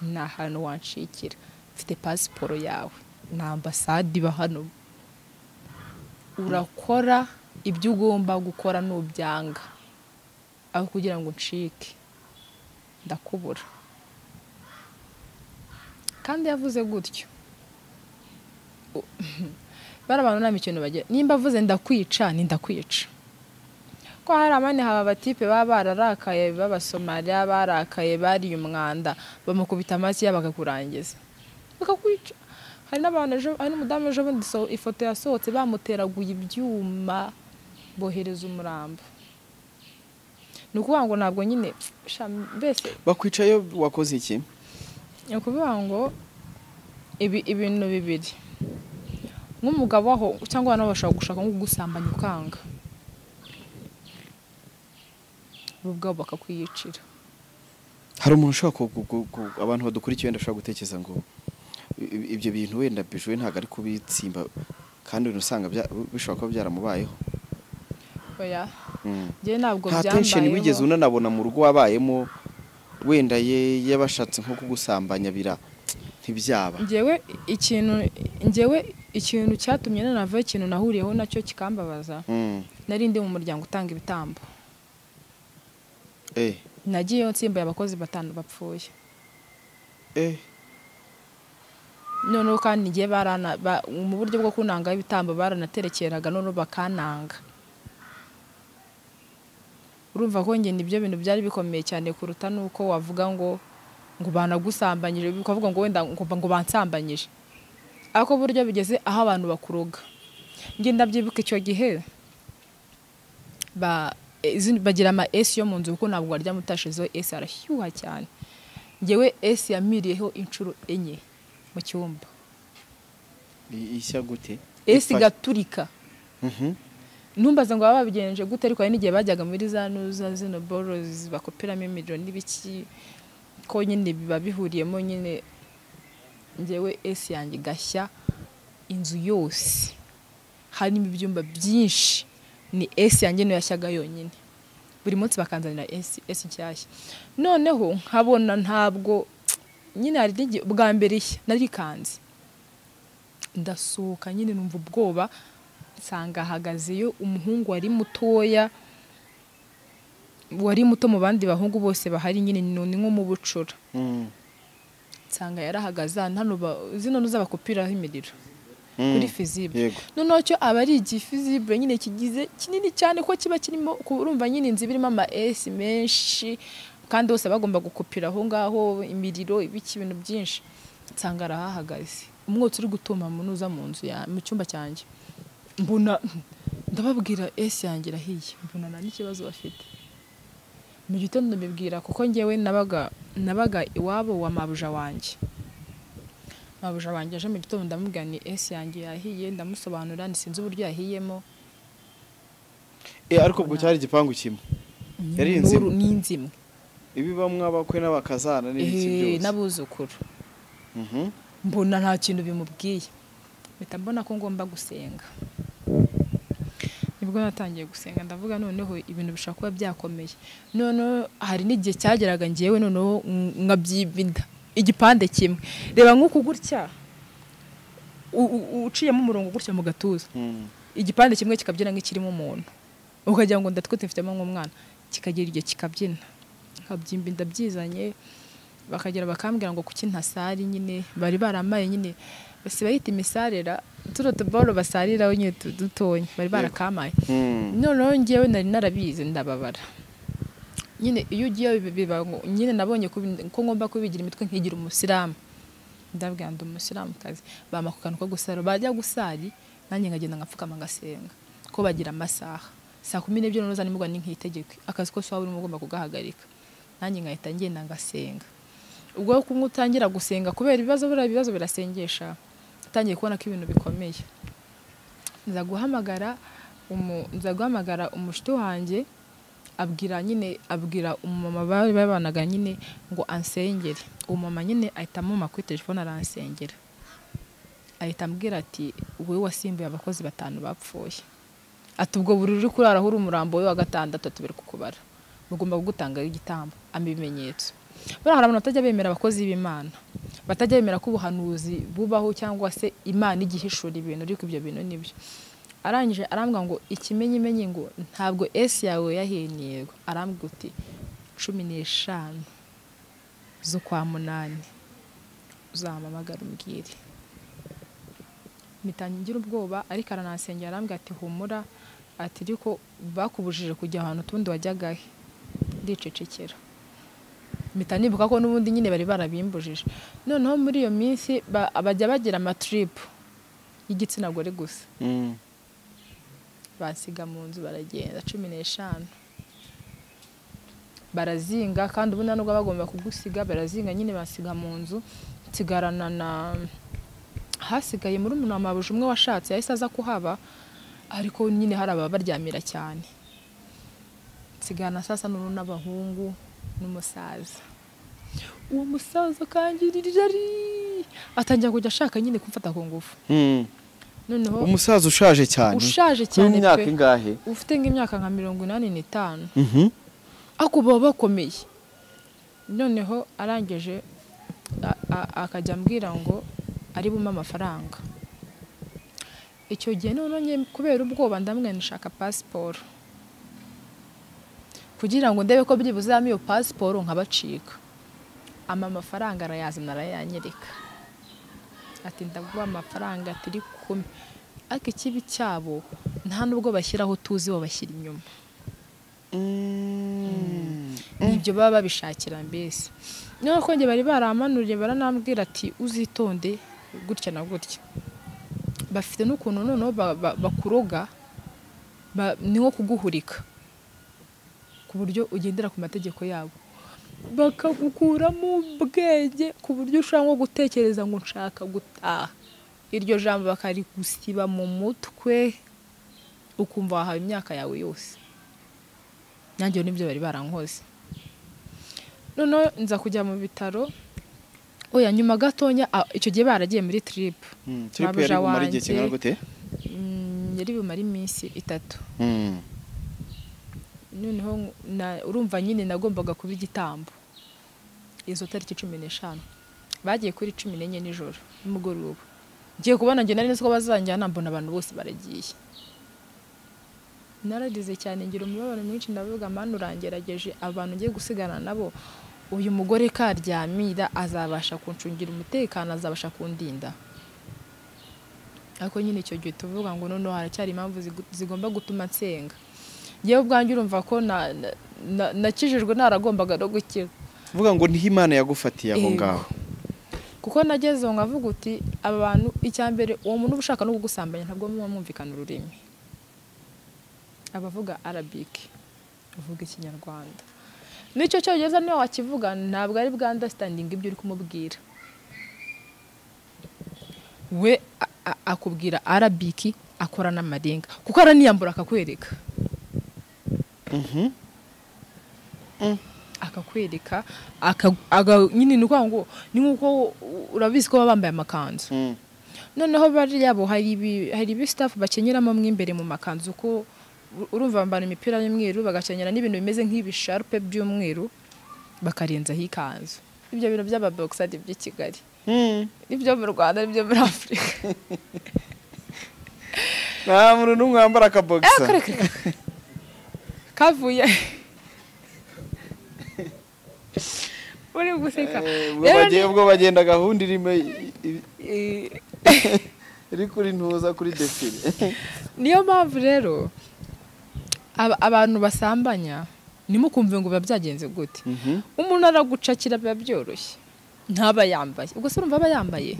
na hano wanshikira mfite passport yawe na ambassade bahano urakora ibyo ugomba gukora n'ubyanga aho kugira ngo nshike ndakubura kandi yavuze gutyo barabantu namikintu baje nimba avuze ndakwica ni ndakwica ko hari amane haba batipe baba bararakaye b'abasomalia barakaye bari umwanda bamukubita amasi yabagakurangiza bakakwica hari n'abantu ejo ari mudamu ejo bundi so ifoto yasohotse bamuteraguye ibyuma bohereza umurambo nukuvuga ngo ntabwo nyine mbese bakwicayo wakoze iki nukuvuga ngo ibi ibintu bibiri nk'umugabo aho cyangwa abantu bashaka gushaka ngo gusambanya ukanga ubwo bakakwiyicira hari umuntu ushaka abantu badukurikiye wenda ashaka gutekereza ngo ibyo bintu wenda bijwe ntago ari kubitsimba kandi urusanga bishobora kuba byaramubayeho oya je nabwo byambaye attention wigeze unanabona mu rugo wabayemo wenda ye yabashatse nko kugusambanya bira ntibyaba ngewe ikintu ngewe ikintu cyatumye nanava ikintu nahuriyeho nacyo kikambabaza nari ndi mu muryango utanga ibitambo eh nagiye nsimba y'abakozi batanu bapfuye eh none kandi ngiye barana mu buryo bwo kunanga ibitambo baranaterekeraga none bakananga urumva ko nge nibyo bintu byari bikomeye cyane kuruta nuko wavuga ngo ngo banagusambanyije bikavuga ngo wenda ngo bansambanyije ako buryo bigeze aho abantu bakuroga nge ndabyibuka icyo gihe ba bagira ama S yo mu nzu kuko nabwo arya mutashizo S arashyuha cyane ngewe S yamiriyeho inshuro enye mu cyumba ishya gute S gaturika mhm numbaza ngo baba babigenje gute ariko ari n'igihe bajyaga muri za nuza zino boros bakopiramo imijoni n'ibiki ko nyine biba bihuriyemo nyine ngewe S yanjye gashya inzu yose harimo ibyumba byinshi ni S yanjye no yashyaga yonyine buri munsi bakanzanira S S cyashya noneho nkabona ntabwo nyine ari bwa mbere nari kanze ndasohoka nyine numva ubwoba sanga hagazeyo umuhungu wari mutoya wari muto mu bandi bahungu bose bahari nyine none nko mu bucura mm. sanga yarahagaza hano zino nuza bakopira imiriro mm. kuri fizible none cyo abari igi fizible nyine kigize kinini cyane ko kiba kirimo kurumva nyine inzi birimo ama S menshi kandi bose bagomba gukopira aho ngaho imiriro ibiki bintu byinshi sanga arahagaze umwotsi uri gutuma munuza mu nzu ya mu cyumba cyanjye mbona ndababwira S yangira hiye mbona nani kibazo bafite mu gitondo mbibwira kuko ngewe nabaga nabaga iwabo wa mabuja wanje mabuja wanje je mu gitondo ndamubwira ni S yangi yahiye ndamusobanura ni sinzi uburyo yahiyemo eh ariko ubwo cyari igipangu kimwe yari inzimu ni inzimu ibi bamwe abakwe n'abakazana n'ibiki byose eh nabuzukuru mhm mbona nta kintu bimubwiye mpita mbona ko ngomba gusenga nibwo natangiye gusenga ndavuga noneho ibintu bishaka kuba byakomeye none hari n'igihe cyageraga ngiyewe noneho nkabyibinda igipande kimwe reba nkuko gutya uciyemo umurongo gutya mu gatuza igipande kimwe kikabyina nk'ikirimo umuntu ukagira ngo ndatwite mfitemo nk'umwana kikagira igihe kikabyina nkabyimba ndabyizanye bakagira bakambwira ngo kuki ntasari nyine bari baramaye nyine basi bayita imisarera turo tuboro basarira onye dutonye bari barakamaye none ngewe nari narabize ndababara nyine iyo ugiye biba nyine nabonye ko ngomba kubigira imitwe nkigira umusiramu ndabwira ndo umusiramu kazi bamakukana ko gusara bajya gusari nanjye ngagenda ngapfukama ngasenga ko bagira amasaha saa kumi n'ebyiri noza nimugwa n'inkitegeko akazi ko so waburi mugomba kugahagarika nanjye ngahita ngenda ngasenga ubwo kumwe utangira gusenga kubera ibibazo bura bibazo birasengesha utangiye kubona ko ibintu bikomeye nza guhamagara umu nza guhamagara umushito wanjye abwira nyine abwira umama bari babanaga nyine ngo ansengere umama nyine ahita muma kuri telefone aransengera ahita ambwira ati wowe wasimbuye abakozi batanu bapfuye ati ubwo bururi kurara huri umurambo we wa gatandatu tubiri kukubara mugomba kugutanga igitambo ambimenyetso bara harabona batajya bemera abakozi b'Imana batajya bemera ko ubuhanuzi bubaho cyangwa se Imana igihishura ibintu ariko ibyo bintu nibyo arangije arambwa ngo ikimenye menye ngo ntabwo S yawe yaheniye arambwa uti cumi n'eshanu zo kwa munani uzamamagara umbwire mitangira ubwoba ariko aranasengera arambwa ati humura ati riko bakubujije kujya ahantu tundi wajyagahe ndicecekera mitanibuka ko nubundi nyine bari barabimbujije noneho muri iyo minsi abajya bagira ama trip y'igitsina gore gusa basiga mu nzu baragenda cumi n'eshanu barazinga kandi ubuna n'ubwo bagomba kugusiga barazinga nyine basiga mu nzu nsigarana na hasigaye muri umuntu amabuje umwe washatse yahise aza kuhaba ariko nyine hari ababaryamira cyane nsigana sasa n'umuntu n'abahungu n'umusaza uwo musaza kangirira ari atangiye kujya ashaka nyine kumfata ku ngufu noneho umusaza ushaje cyane ushaje cyane imyaka ingahe ufite ngimyaka nka mirongo inani n'itanu mhm akuba bakomeye noneho arangeje akajya ambwira ngo ari buma amafaranga icyo gihe none nge kubera ubwoba ndamwe nishaka passport kugira ngo ndebe ko byibuzamo iyo passport nkabacika ama amafaranga arayazina arayanyereka ati ndaguha amafaranga atiri kumi ariko ikibi cyabo nta nubwo bashyiraho tuzi bo bashyira inyuma nibyo baba babishakira mbese niho konge bari baramanuriye baranambwira ati uzitonde gutya na gutya bafite n'ukuntu noneho bakuroga niho kuguhurika ku buryo ugendera ku mategeko yabo bakagukuramo ubwenge ku buryo ushaka ngo gutekereza ngo nshaka gutaha iryo jambo bakarigusiba mu mutwe ukumva wahawe imyaka yawe yose nanjye n'ibyo bari barankoze none nza kujya mu bitaro oya nyuma gatonya icyo gihe baragiye muri trip trip yari bumara igihe kingana gute yari bumara iminsi itatu noneho urumva nyine nagombaga kuba igitambo izo tariki cumi n'eshanu bagiye kuri cumi n'enye nijoro nimugoroba ngiye kubona ngiye nari nzi ko bazanjyana mbona abantu bose baragiye naradize cyane ngira umubabaro mwinshi ndavuga manu urangerageje abantu ngiye gusigana nabo uyu mugore karyamira azabasha kuncungira umutekano azabasha kundinda ariko nyine icyo gihe tuvuga ngo noneho haracyari impamvu zigomba gutuma nsenga yewe bwanjye urumva ko nakijijwe naragombaga no gukira vuga ngo nti Imana yagufatiye aho ngaho kuko nageze ngavuga uti abantu icyambere uwo muntu ubushaka no kugusambanya ntabwo mwumvikana ururimi abavuga Arabic uvuga ikinyarwanda nicyo cyo yageze niwe wakivuga ntabwo ari bwa understanding ibyo uri kumubwira we akubwira Arabic akora n'amarenga kuko araniyambura akakwereka Mhm. Mm. Akakwereka nyine nuko ngo ni nkuko urabizi ko babambaye amakanzu. Mhm. Noneho bari yabo hari hari bi staff bakenyeramo mwe imbere mu makanzu ko urumva bambana imipira y'umweru bagakenyera n'ibintu bimeze nk'ibisharpe by'umweru bakarenza hikanzu. Ibyo biro by'aba boxer by'i Kigali. Mhm. Ibyo mu Rwanda ibyo muri Afrika. Na muntu n'umwambara ka boxer. Kavuye uri guseka ubwo bagenda gahunda irimo iri kuri ntuza kuri defile niyo mpamvu rero abantu basambanya nimukumve ngo babyagenze gute umuntu aragucakira biba byoroshye ntaba yambaye ubwo se urumva abayambaye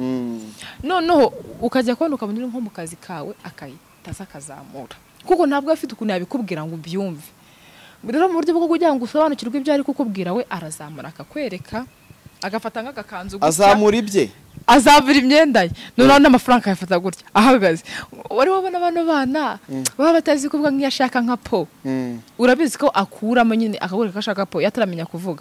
noneho ukajya kwanda ukabona nko mu kazi kawe akayitaza kazamura kuko ntabwo afite ukuntu yabikubwira ngo ubyumve rero mu buryo bwo kugira ngo usobanukirwe ibyo ari kukubwira we arazamura akakwereka agafata nk'agakanzu gusa azamura ibye azabura imyenda ye none n'amafaranga yafata gutya ahagaze wari wabona abantu bana baba batazi kuvuga nk'iyashaka nka po urabizi ko akuramo nyine akagurika ashaka po yataramenya kuvuga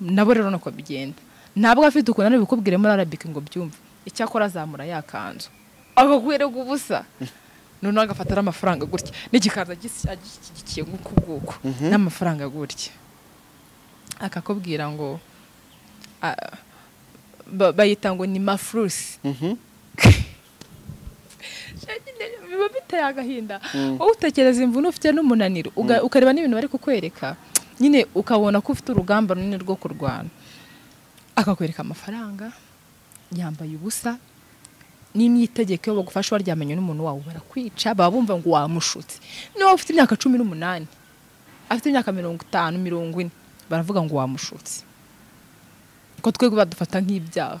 nabo rero nako bigenda ntabwo afite ukuntu ari bikubwire muri Arabic ngo byumve icyakora azamura yakanzu agakwereka ubusa none agafatara amafaranga gutya n'igikaza gikiye nk'ukubwoko n'amafaranga gutya akakubwira ngo bayita ngo ni mafrusi biba biteye agahinda wowe utekereza imvune ufite n'umunaniro ukareba n'ibintu bari kukwereka nyine ukabona ko ufite urugamba runini rwo kurwana akakwereka amafaranga yambaye ubusa n'imyitegeko yo bagufasha waryamanye n'umuntu wawe barakwica baba bumva ngo wamushutse niba ufite imyaka cumi n'umunani afite imyaka mirongo itanu mirongo ine baravuga ngo wamushutse ko twego badufata nk'ibyaha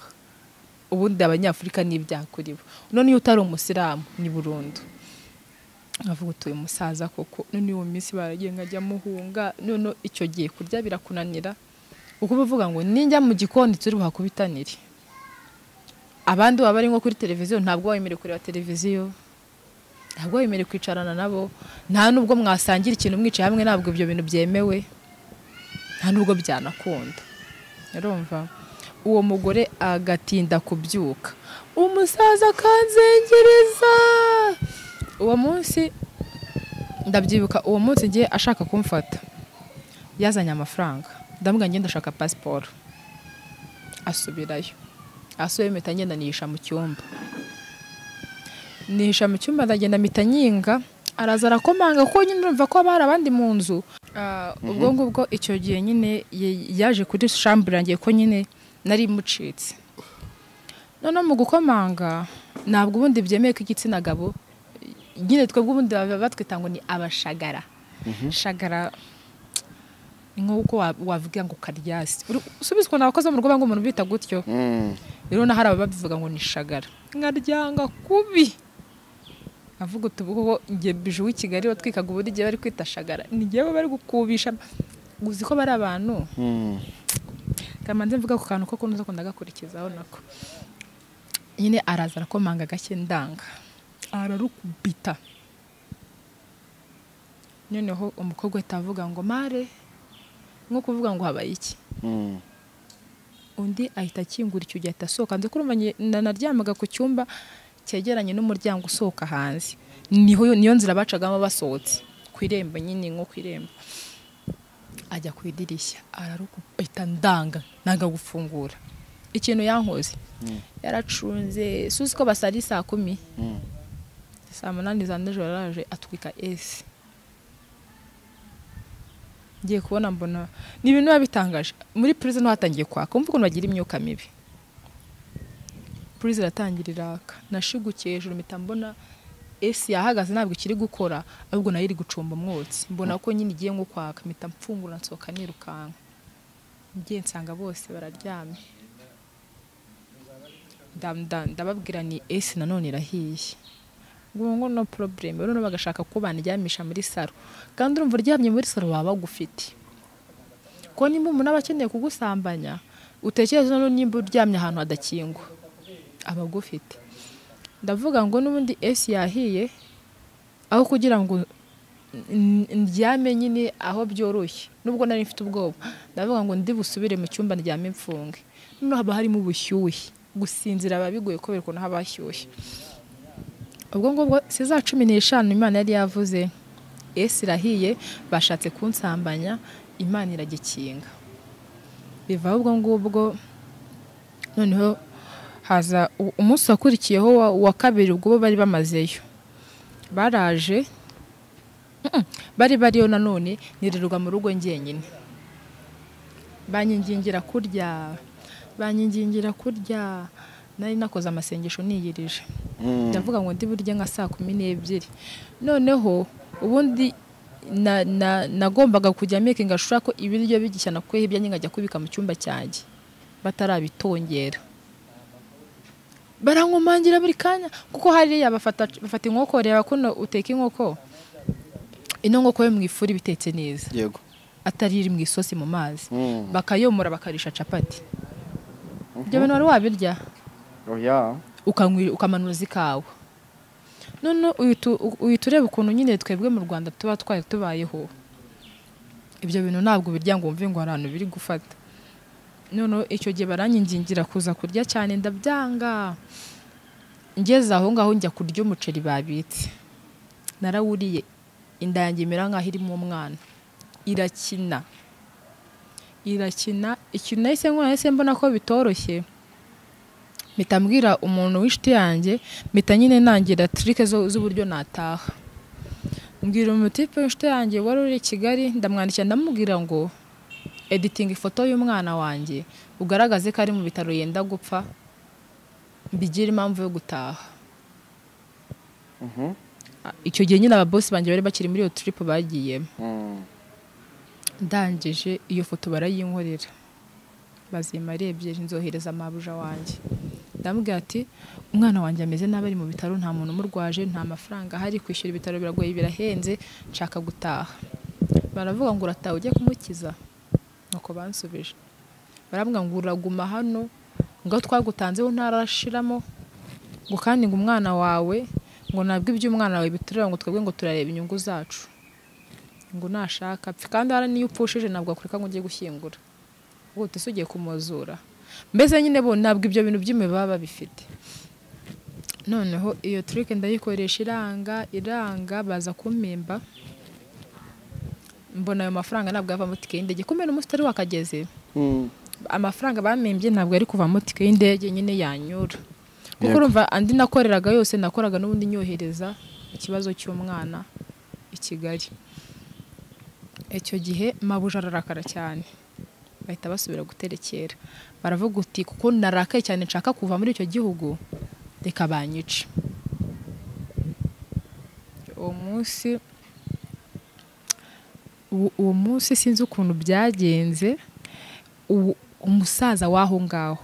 ubundi abanyafurika n'ibyaha kuri bo none iyo utari umusilamu ni burundu avuga utuye umusaza koko none iyo minsi baragenga ajya muhunga none icyo giye kurya birakunanira uko bavuga ngo ninjya mu gikoni turi buhakubitanire abandi baba bari nko kuri televiziyo ntabwo wayemereye kureba televiziyo ntabwo wayemereye kwicarana nabo nta nubwo mwasangira ikintu mwicaye hamwe ntabwo ibyo bintu byemewe nta nubwo byanakunda yarumva uwo mugore agatinda kubyuka umusaza kanzengereza uwo munsi ndabyibuka uwo munsi ngiye ashaka kumfata yazanye amafaranga ndamubwira ngenda ashaka passport asubirayo asubiye mpita ngenda nihisha mu cyumba nihisha mu cyumba ndagenda mpita nyinga araza arakomanga ko nyine urumva ko hari abandi mu nzu ubwo ngubwo icyo gihe nyine yaje kuri shambura ngiye ko nyine nari mucitse none mu gukomanga ntabwo ubundi byemeye ko igitsina gabo nyine twebwe ubundi batwita ngo ni abashagara shagara nk'uko wavuga ngo karyasi usubizwa n'abakozi bo mu rwego umuntu bita gutyo rero na hari ababivuga ngo ni shagara nkaryanga kubi avuga tubuko ngiye biju w'i Kigali watwikaga uburi giye bari kwitashagara ni giye bari gukubisha uzi ko bari abantu kamanze mvuga ku kantu ko kunoza ko ndagakurikizaho nako nyine arazara ko manga gake ndanga ararukubita noneho umukobwa atavuga ngo mare nko kuvuga ngo habaye iki undi ahita akingura icyo gihe atasohoka nze kurumanye nanaryamaga ku cyumba cyegeranye n'umuryango usohoka hanze niho niyo nzira bacagamo basohotse kwiremba nyine nko kwiremba ajya kwidirishya ararukubita ndanga nanga gufungura ikintu yankoze yaracunze suzi ko basari saa kumi saa munani za nijoro yaraje atwika S ngiye kubona mbona ni ibintu biba bitangaje muri prison niho hatangiye kwaka wumva ukuntu bagira imyuka mibi prison atangira iraka nashigukiye hejuru mpita mbona esi yahagaze ntabwo ikiri gukora ahubwo nayo iri gucumba umwotsi mbona ko nyine igiye nko kwaka mpita mfungura nsohoka nirukanka ngiye nsanga bose bararyamye ndababwira ni esi nanone irahiye ngo no problem rero bagashaka ko bandyamisha muri saro kandi urumva uryamye muri saro baba bagufite ko nimba umuntu aba akeneye kugusambanya utekereze none nimba uryamye ahantu hadakingwa abagufite ndavuga ngo n'ubundi esi yahiye aho kugira ngo ndyame nyine aho byoroshye nubwo nari mfite ubwoba ndavuga ngo ndi busubire mu cyumba ndyame mfunge none haba harimo ubushyuhe gusinzira ababigoye kubera ukuntu haba hashyushye ubwo ngubwo si za cumi n'eshanu Imana yari yavuze esi irahiye bashatse kunsambanya Imana iragikinga biva ubwo ngubwo noneho haza umunsi wakurikiyeho wa kabiri ubwo bari bamazeyo baraje bari bariyo nanone nirirwa mu rugo njyenyine banyingingira kurya banyingingira kurya nari nakoze amasengesho niyirije ndavuga ngo ndi burye nka saa kumi n'ebyiri noneho ubundi nagombaga kujya making ashura ko ibiryo bigisha nakwehebya nkajya kubika mu cyumba cyanjye batarabitongera barankomangira buri kanya kuko hari yabafata bafata inkoko reba ko uteka inkoko ino nkoko yo mwifuri bitetse neza yego atari iri mu isosi mu mazi bakayomora bakarisha capati ibyo bintu wari wabirya oya ukanwira ukamanura zikawa none uyitureba ukuntu nyine twebwe mu Rwanda tuba twari tubayeho ibyo bintu ntabwo birya ngo umve ngo arantu biri gufata none icyo gihe baranyingingira kuza kurya cyane ndabyanga ngeze aho ngaho njya kurya umuceri babitse narawuriye indangi imera nkaho irimo umwana irakina irakina ikintu nahise nkora nahise mbona ko bitoroshye mitambwira umuntu w'ishiti yanjye mita nyine nangira trike zo z'uburyo nataha mbwira umutipe w'ishiti yanjye wari uri Kigali ndamwandikira ndamubwira ngo editing ifoto y'umwana wanjye ugaragaze ko ari mu bitaro yenda gupfa mbigira impamvu yo gutaha mhm icyo gihe nyine aba boss banjye bari bakiri muri iyo trip bagiyemo ndangije iyo foto barayinkorera bazimariye ebyiri nzohereza amabuja wanjye ndamubwira ati umwana wanjye ameze nabi ari mu bitaro nta muntu umurwaje nta mafaranga hari kwishyura ibitaro biragoye birahenze nshaka gutaha baravuga ngo urataha ujye kumukiza nuko bansubije barambwira ngo uraguma hano ngo twagutanzeho ntarashiramo ngo kandi ngo umwana wawe ngo nabwo ibyo umwana wawe biturira ngo twebwe ngo turareba inyungu zacu ngo nashaka pfi kandi ara niyo upfushije nabwo akureka ngo ugiye gushyingura ngo tusugiye kumuzura mbese nyine bo nabwo ibyo bintu byime baba bifite noneho iyo trick ndayikoresha iranga iranga baza kumimba mbona ayo mafaranga nabwo ava mu tike y'indege kumena umusitari wakageze amafaranga bamimbye ntabwo ari kuva mu tike y'indege nyine yanyura kuko urumva andi nakoreraga yose nakoraga n'ubundi nyohereza ikibazo cy'umwana i Kigali icyo gihe mabuja ararakara cyane bahita basubira guterekera baravuga uti kuko narakaye cyane nshaka kuva muri icyo gihugu reka banyice uwo munsi uwo munsi sinzi ukuntu byagenze umusaza w'aho ngaho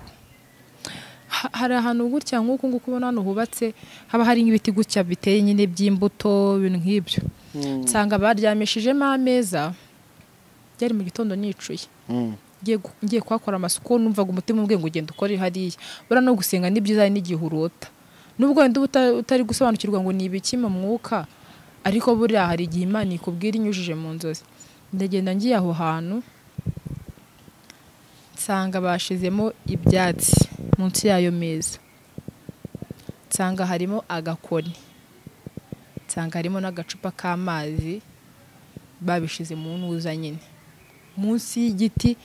hari ahantu gutya nk'uko nguko ubona hano hubatse haba hari nk'ibiti gutya biteye nyine by'imbuto ibintu nk'ibyo nsanga baryamishijemo ameza byari mu gitondo nicuye ngiye kwakora amasuku numvaga umutima ubwe ngo ugenda ukore hariya bura no gusenga n'ibyiza n'igihe urota nubwo wenda utari gusobanukirwa ngo ni ibiki mu mwuka ariko buriya hari igihe Imana ikubwira inyujije mu nzozi ndagenda ngiye aho hantu nsanga bashizemo ibyatsi munsi yayo meza nsanga harimo agakoni nsanga harimo n'agacupa k'amazi babishize mu ntuza nyine munsi y'igiti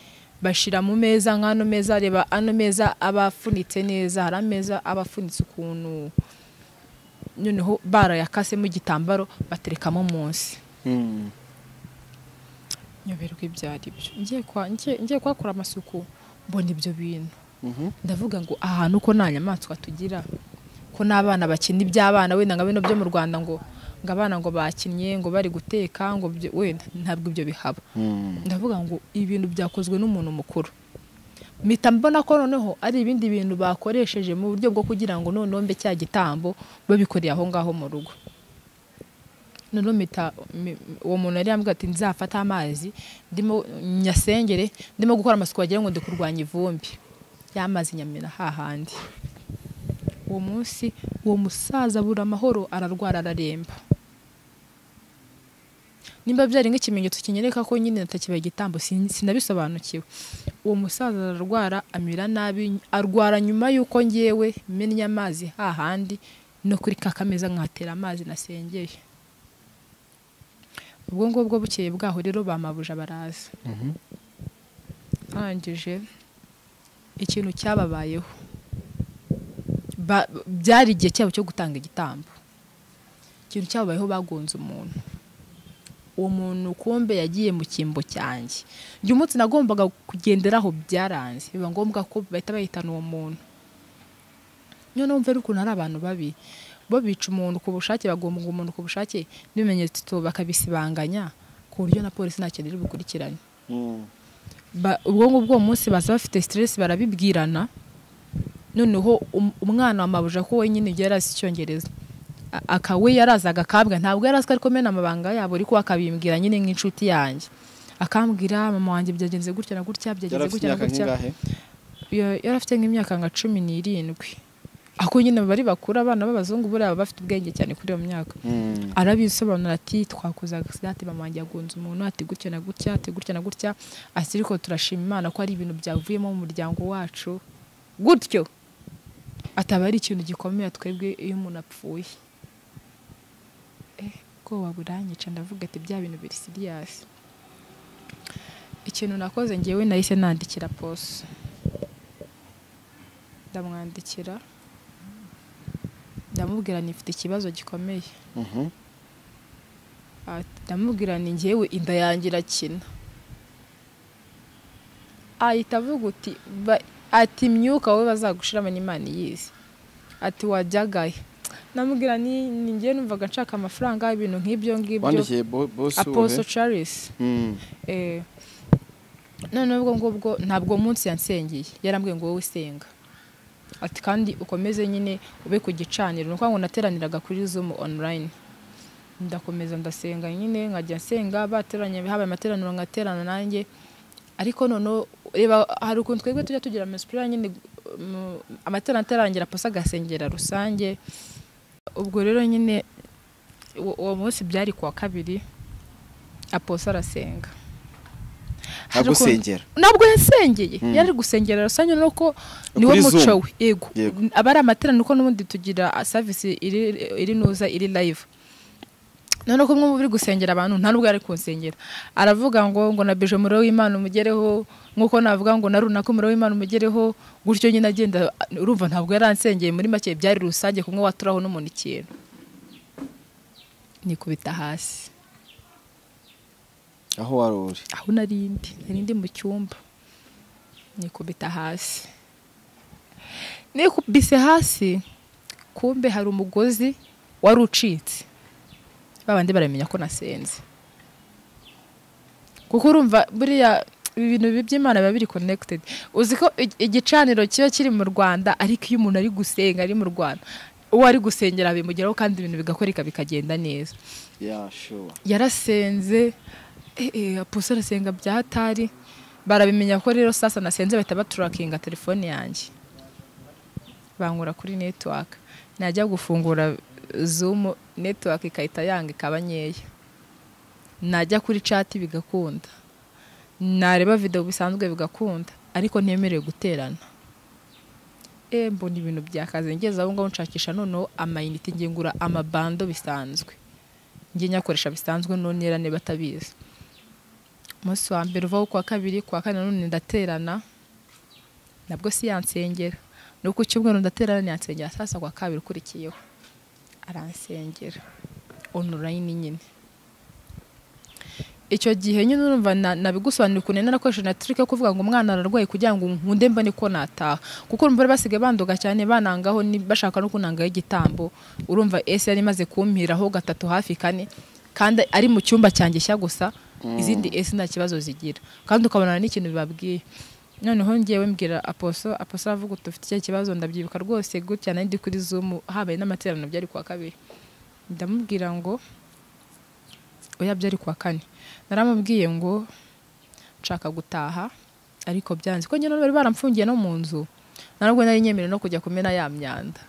bashira mu meza nk'ano meza reba ano meza abafunitse neza hari ameza abafunitse ukuntu noneho barayakasemo igitambaro baterekamo munsi nyoberwa ibyo ari byo ngiye kwakora amasuku mbona ibyo bintu ndavuga ngo ahantu ko nta nyamaswa tugira ko n'abana bakina iby'abana wenda nka bino byo mu Rwanda ngo ngo abana ngo bakinnye ngo bari guteka ngo wenda ntabwo ibyo bihaba ndavuga ngo ibintu byakozwe n'umuntu mukuru mita mbona ko noneho ari ibindi bintu bakoresheje mu buryo bwo kugira ngo noneho mbe cya gitambo babikoreye aho ngaho mu rugo noneho mita uwo muntu yari yambwira ati nzafata amazi ndimo nyasengere ndimo gukora amasuku wagira ngo ndi kurwanya ivumbi y'amazi nyamena hahandi uwo munsi uwo musaza abura amahoro ararwara araremba nimba byari nk'ikimenyetso kinyereka ko nyine natakibaye igitambo sinabisobanukiwe uwo musaza ararwara amira nabi arwara nyuma y'uko ngewe mennye amazi hahandi no kuri kakameza nkatera amazi nasengeye ubwo ngubwo bukeye bwaho rero bamabuja baraza arangije ikintu cyababayeho byari igihe cyabo cyo gutanga igitambo ikintu cyabayeho bagonze umuntu uwo muntu kumbe yagiye mu cyimbo cyanjye njye umunsi nagombaga kugenderaho byaranze biba ngombwa ko bahita bahitana uwo muntu nyine numvira ukuntu ari abantu babi bo bica umuntu ku bushake bagomba umuntu ku bushake n'ibimenyetso bakabisibanganya ku buryo na police nakeneye gukurikirana. Ba ubwo ngubwo umunsi basa bafite stress barabibwirana. Noneho umwana wamabuja ko wenyine byarasi cyongereza. Akawe yarazaga kabwa ntabwo yarasaka ariko mena amabanga yabo ariko akabimbwira nyine nk'inshuti yanjye. Akambwira mama wanjye byagenze gutya na gutya byagenze gutya na gutya. Yarafite nk'imyaka nka cumi n'irindwi. Ako nyine bari bakura abana b'abazungu buri aba bafite ubwenge cyane kuri iyo myaka. Arabisobanura ati twakozaga ati mama wanjye agunze umuntu ati gutya na gutya ati gutya na gutya ati ariko turashima Imana ko ari ibintu byavuyemo mu muryango wacu. Gutyo ataba ari ikintu gikomeye twebwe iyo umuntu apfuye. Eh ko waburanyica ndavuga ati bya bintu biri serious. Ikintu nakoze ngewe nahise nandikira pose. Ndamwandikira ndamubwira nifite ikibazo gikomeye. Mhm. Ndamubwira ni ngewe inda yangira kina. Ahita avuga uti ati myuka we bazagushirama n'Imana yize. Ati wajyagaye. Namubwira ni ngiye numvaga nshaka amafaranga ibintu nk'ibyo ngibyo. Apostle Charles. Mhm. Eh none ubwo ngubwo ntabwo munsi yansengiye. Yarambwiye ngo wowe usenga. Ati kandi ukomeze nyine ube ku gicaniro nuko ngo nateraniraga kuri Zoom online. Ndakomeza ndasenga nyine nkajya nsenga bateranye bihabaye amateraniro ngaterana nanjye. Ariko nono reba hari ukuntu twegwe tujya tugira amespira nyine amaterana tarangira posa gasengera rusange. Ubwo rero nyine uwo munsi byari kwa kabiri aposa arasenga. Agusengera. Nabwo yasengeye. Yari gusengera rusange nuko niwe muco we. Yego. Abari amaterana nuko n'ubundi tugira service iri iri nuza iri live. None ko mwumva biri gusengera abantu nta nubwo ari kunsengera. Aravuga ngo ngo na beje muri w'Imana umugereho nkuko navuga ngo na runako muri w'Imana umugereho gutyo nyine agenda urumva ntabwo yaransengeye muri make byari rusange kumwe waturaho n'umuntu ikintu. Nikubita hasi. Aho waruri? Aho narindi, narindi mu cyumba. Nikubita hasi. Nikubise hasi kumbe hari umugozi wari ucitse. Babandi baramenya ko nasenze. Kuko urumva buriya ibintu by'Imana biba biri connected. Uzi ko igicaniro cyo kiri mu Rwanda ariko iyo umuntu ari gusenga ari mu Rwanda uwo ari gusengera bimugeraho kandi ibintu bigakoreka bikagenda neza. Yeah, sure. Yarasenze eh eh apostle asenga byatari barabimenya ko rero sasa nasenze bahita batrackinga telefone yanjye. Bangura kuri network. Najya gufungura Zoom network ikahita yanga ikaba nkeya. Najya kuri chat bigakunda. Nareba video bisanzwe bigakunda ariko ntemerewe guterana. Eh mbona ibintu byakaze ngeze aho ngaho nshakisha noneho amayinite ngengura amabando bisanzwe. Nge nyakoresha bisanzwe none yarane batabizi. Umunsi wa mbere uva kwa kabiri kwa kane none ndaterana. Nabwo si yansengera. Nuko cyumwe ndaterana nyansengera sasa kwa kabiri kurikiyeho. Aransengera online nyine icyo gihe nyine urumva nabigusobanura kunene narakoresha na trick yo kuvuga ngo umwana ararwaye kugira ngo nkunde mba niko nataha kuko urumva basigaye bandoga cyane banangaho ni bashaka no kunangaho igitambo urumva ese yari maze kumpiraho gatatu hafi kane kandi ari mu cyumba cyangishya gusa izindi ese nta kibazo zigira kandi ukabonana n'ikintu bibabwiye noneho ngewe mbwira aposo aposo avuga utufitiye kibazo ndabyibuka rwose gutya nandi kuri Zoom habaye n'amaterano byari kwa kabiri ndamubwira ngo oya byari kwa kane naramubwiye ngo nshaka gutaha ariko byanze ko nyine bari baramfungiye no mu nzu narabwo nari nyemerera no kujya kumena ya myanda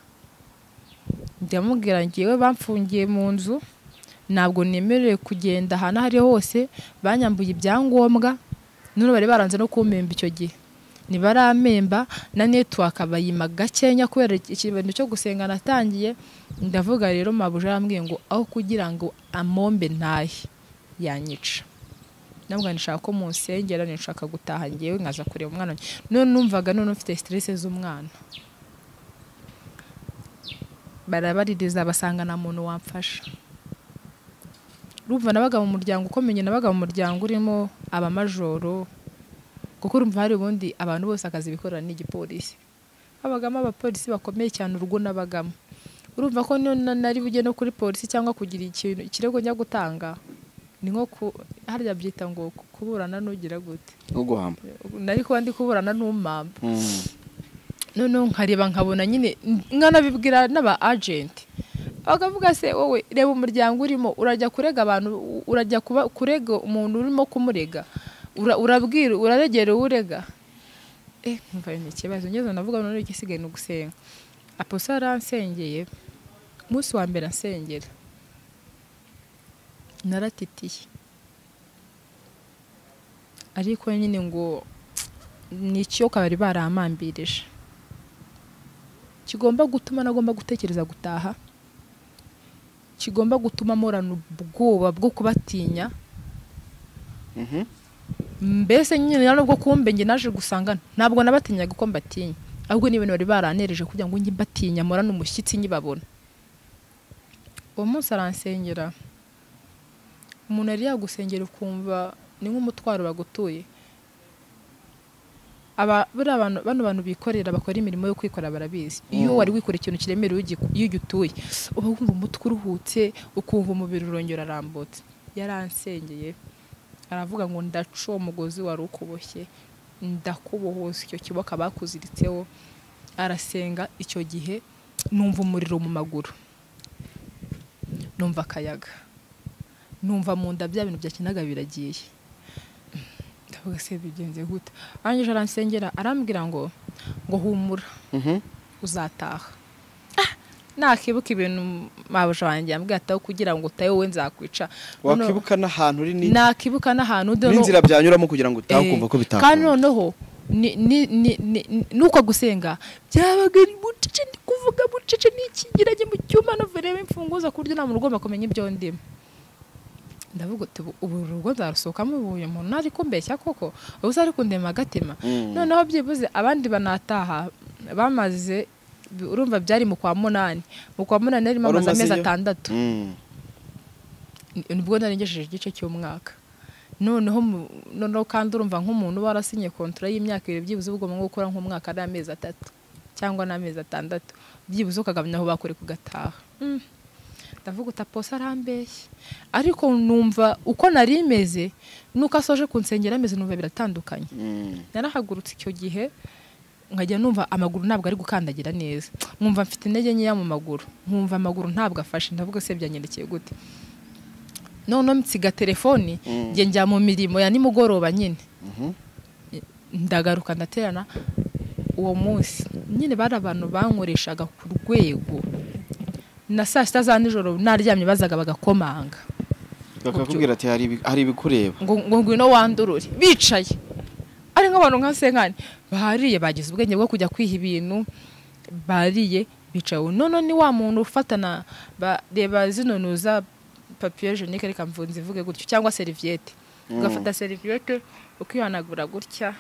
ndamubwira ngewe bamfungiye mu nzu ntabwo nemerere kugenda hana hari hose banyambuye ibyangombwa none bari baranze no kumemba icyo gihe ni baramemba na network abayima gakenya kubera ikintu cyo gusenga natangiye ndavuga rero mabuja yambwiye ngo aho kugira ngo amombe ntahe yanyica nabwo nshaka ko munsengera nshaka gutaha ngewe nkaza kureba umwana none numvaga none ufite stress z'umwana barabarideza basanga na muntu wamfasha Ruva nabaga mu muryango ukomenye nabaga mu muryango urimo abamajoro kuko urumva hari ubundi abantu bose akazi bikorana n'igipolisi abagamo abapolisi bakomeye cyane urwo nabagamo urumva ko nari bujye no kuri polisi cyangwa kugira ikintu kirego njya gutanga ni nko harya byita ngo kuburana nugira gute uguhamba nari ko ndi kuburana n'umamba none nkareba nkabona nyine nkanabibwira n'aba agent bakavuga se wowe reba umuryango urimo urajya kurega abantu urajya kuba kurega umuntu urimo kumurega urabwira uraregera urega eh mva ikibazo ngezo navuga none igisigaye no gusenga aposa aransengeye umunsi wa mbere asengera naratitiye ariko nyine ngo nicyo kabari baramambirije kigomba gutuma nagomba gutekereza gutaha kigomba gutuma morana ubwoba bwo kubatinya mhm mbese nyine nabwo kumbe nge naje gusanga ntabwo nabatinya guko mbatinya ahubwo ni ibintu bari baranereje kugira ngo nge mbatinya morana umushyitsi nyibabona uwo munsi aransengera umuntu ari yagusengera ukumva ni nk'umutwaro bagutuye aba abantu bano bantu bikorera bakora imirimo yo kwikorera barabizi iyo wari wikorera ikintu kiremereye iyo ugutuye uba wumva umutwe uruhutse ukumva umubiri urongera arambutse yaransengeye aravuga ngo ndaco umugozi wari ukuboshye ndakubohose icyo kiboka bakuziritseho arasenga icyo gihe numva umuriro mu maguru numva kayaga numva mu nda bya bintu byakinaga biragiye ndavuga se bigenze gute anjye aransengera arambwira ngo ngo humura mhm uzataha ah nakibuka ibintu mabuje wanjye ambwira taho kugira ngo tayo we nzakwica wakibuka nahantu uri ni nakibuka nahantu do n'inzira byanyuramo kugira ngo taho kumva ko bitaka kandi noneho ni ni ni nuko gusenga byabaga bucece ndikuvuga bucece n'ikigiranye mu cyuma no vereba imfunguza kuryo na mu rugomba kumenya ibyo ndimo ndavuga uti ubu rugo nzarusoka mu buye mu nari kumbeshya koko ubusa ari kundema agatema noneho byibuze abandi banataha bamaze urumva byari mu kwa munani mu kwa munani ari mamaze amezi atandatu nibwo narengejeje igice cy'umwaka noneho noneho kandi urumva nk'umuntu warasinye kontra y'imyaka ibiri byibuze ubwo mu gukora nk'umwaka n'amezi atatu cyangwa n'amezi atandatu byibuze ukagamya aho bakore kugataha ndavuga utaposa arambeshye ariko numva uko nari meze nuko asoje kunsengera meze numva biratandukanye narahagurutse icyo gihe nkajya numva amaguru ntabwo ari gukandagira neza nkumva mfite intege nkeya mu maguru nkumva amaguru ntabwo afashe ndavuga se byanyerekeye gute noneho mtsiga telefoni nge njya mu mirimo ya nimugoroba nyine ndagaruka ndaterana uwo munsi nyine bari abantu bankoreshaga ku rwego na saa sita za nijoro naryamye bazaga bagakomanga bakakubwira ati hari ibikureba ngo ngwino wandurure bicaye ari nk'abantu nka senkani bahariye bagize ubwenge bwo kujya kwiha ibintu bariye bicaye none ni wa muntu ufatana bareba zinonuza papier jeunique reka mvunze ivuge gutyo cyangwa serviette ugafata serviette ukihanagura gutya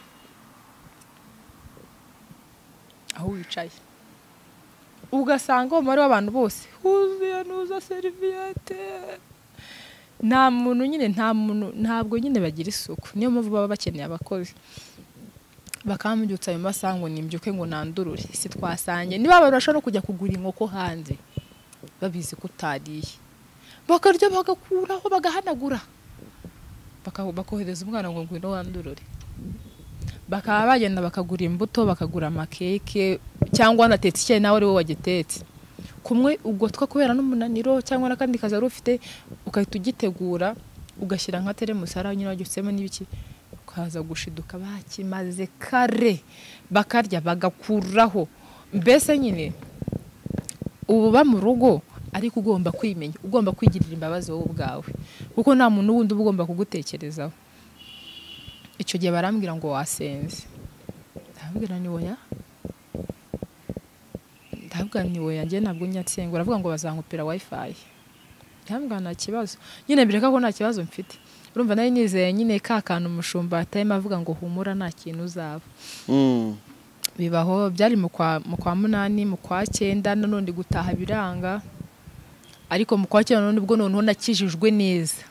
aho wicaye ugasanga umubare w'abantu bose huzuye nuza serviette nta muntu nyine nta muntu ntabwo nyine bagira isuku niyo mpamvu baba bakeneye abakozi bakambyutsa ayo masaha ngo nimbyuke ngo nandurure si twasange niba abantu bashobora kujya kugura inkoko hanze babizi kutariye bakarya bagakuraho bagahanagura bakohereza umwana ngo ngwino wandurure bakaba bagenda bakagura imbuto bakagura amakeke cyangwa natetse icyayi nawe ari wowe wagitetse kumwe ugotwa kubera n'umunaniro cyangwa n'akandi kazi ari ufite ukahita ugitegura ugashyira nka teremusara nyine wagisemo n'ibiki ukaza gushiduka bakimaze kare bakarya bagakuraho mbese nyine ubu ba mu rugo ariko ugomba kwimenya ugomba kwigirira imbabazi wowe ubwawe kuko nta muntu wundi ugomba kugutekerezaho icyo gihe barambwira ngo wasenze ndabwira ni woya ndabwira ni woya nge ntabwo nyatsenga uravuga ngo bazankupira wifi ndabwira nta kibazo nyine bireka ko nta kibazo mfite urumva nari nizeye nyine ka kantu umushumba atayima avuga ngo humura nta kintu uzaba bibaho byari mu kwa mu kwa munani mu kwa cyenda n'undi gutaha biranga ariko mu kwa cyenda n'undi bwo noneho nakijijwe neza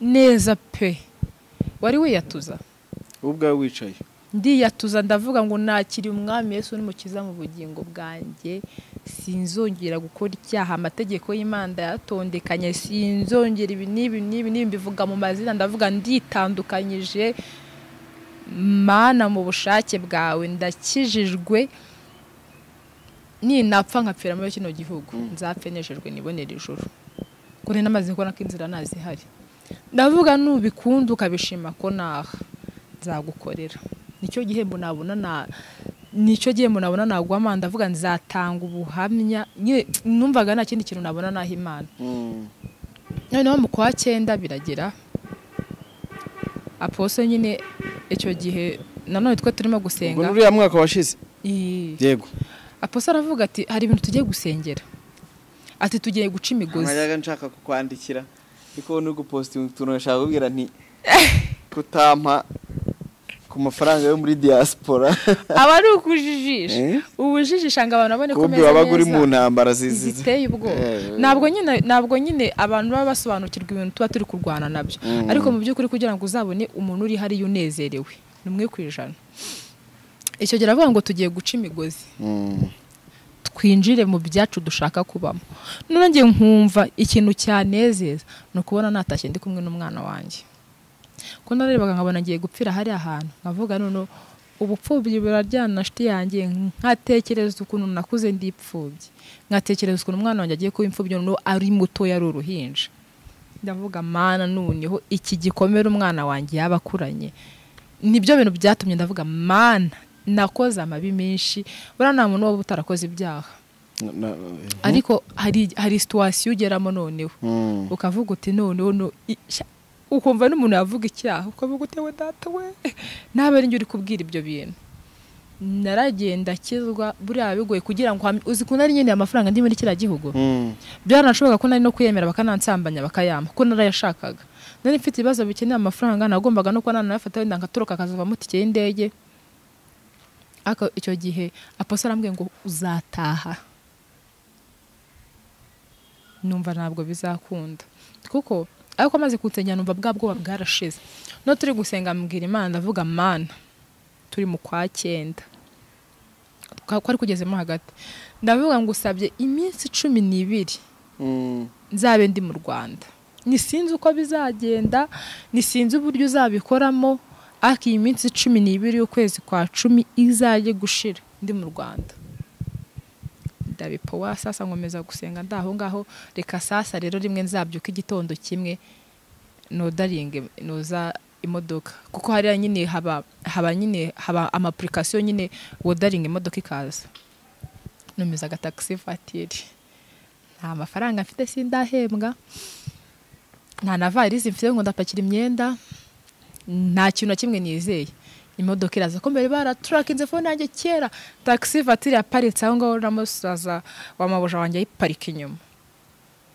neza pe wari wiyatuza ubwa wicaye ndiyatuza ndavuga ngo nakiri umwami Yesu n'umukiza mu bugingo bwanjye sinzongera gukora icyaha amategeko y'Imana yatondekanye, sinzongera ibi nibi nibi nimbivuga mu mazina, ndavuga nditandukanyije Mana mu bushake bwawe, ndakijijwe, ninapfa nkapfira muri kino gihugu nzapfenejejwe nibonera ijuru, kure namaze kubona ko inzira nazihari, ndavuga nubikunda ukabishima ko naha nzagukorera. Nicyo gihembo nabona na nicyo gihembo nabona nagwa Mana, ndavuga nzatanga ubuhamya, numvaga nta kindi kintu nabona naha Imana. Noneho mu kwa cyenda biragera Apostle nyine icyo gihe nanone twa turimo gusenga ngo uriya mwaka washize, yego Apostle aravuga ati hari ibintu tugiye gusengera, ati tugiye guca imigozi. Naga nshaka kukwandikira biko no guposting tunashaka kubwira nti kutampa ku mafaranga yo muri diaspora abari ukujijisha ubujijisha ngo abantu abone komeza neza ubwo bari mu ntambara ziteye ubwo nabwo nyine nabwo nyine abantu baba basobanukirwa ibintu tuba turi kurwana nabyo, ariko mu by'ukuri kugira ngo uzabone umuntu uri hari yunezerewe numwe kwijana. Icyo gihe aravuga ngo tugiye guca imigozi twinjire mu byacu dushaka kubamo. None ngiye nkumva ikintu cyanezeza no kubona natashye ndi kumwe n'umwana wanjye, ko narebaga nkabona ngiye gupfira hari ahantu nkavuga none ubupfubyi buraryana shiti yanjye, nkatekereza ukuntu nakuze ndipfubye, nkatekereza ukuntu umwana wanjye agiye kuba impfubyi none ari muto yari uruhinja, ndavuga Mana noneho iki gikomera umwana wanjye yabakuranye. Nibyo bintu byatumye ndavuga Mana nakoze amabi menshi, bura nta muntu wo butarakoze ibyaha, ariko hari hari situation ugeramo noneho ukavuga uti noneho ukumva n'umuntu yavuga icyaha ukavuga utewe data we nabe ari ngi uri kubwira ibyo bintu. Naragenda kizwa buriya bigoye kugira ngo uzi ko nari nyine amafaranga ndi muri kiriya gihugu, byaranashoboka ko nari no kwiyemera bakanansambanya bakayama ko narayashakaga, nari mfite ibibazo bikeneye amafaranga, nagombaga no kwana nafata wenda ngatoroka kazava mutike y'indege. Ako icyo gihe Apostle ambwiye ngo uzataha, numva ntabwo bizakunda kuko ariko amaze kunsengera numva bwa bwoba bwarashize. No turi gusenga mbwira Imana ndavuga Mana turi mu kwa cyenda ko ari kugezemo hagati, ndavuga ngo usabye iminsi cumi n'ibiri nzabe ndi mu Rwanda, nisinze uko bizagenda, nisinze uburyo uzabikoramo, ariko iyi minsi cumi n'ibiri y'ukwezi kwa cumi izaje gushira ndi mu Rwanda. Ndabipowa sasa nkomeza gusenga ndaho ngaho, reka sasa rero rimwe nzabyuka igitondo kimwe no daringe noza imodoka, kuko hari nyine haba haba nyine haba ama application nyine wo daringe imodoka ikaza, numeza ga taxi voiture, nta mafaranga mfite sindahembwa, nta na valise mfite ngo ndapakira imyenda, nta kintu kimwe nizeye. Imodoka iraza ko mbere bara trackinze phone yanjye kera, taxi voiture aparitse aho ngaho namusaza wa mabuja wanjye iparika inyuma,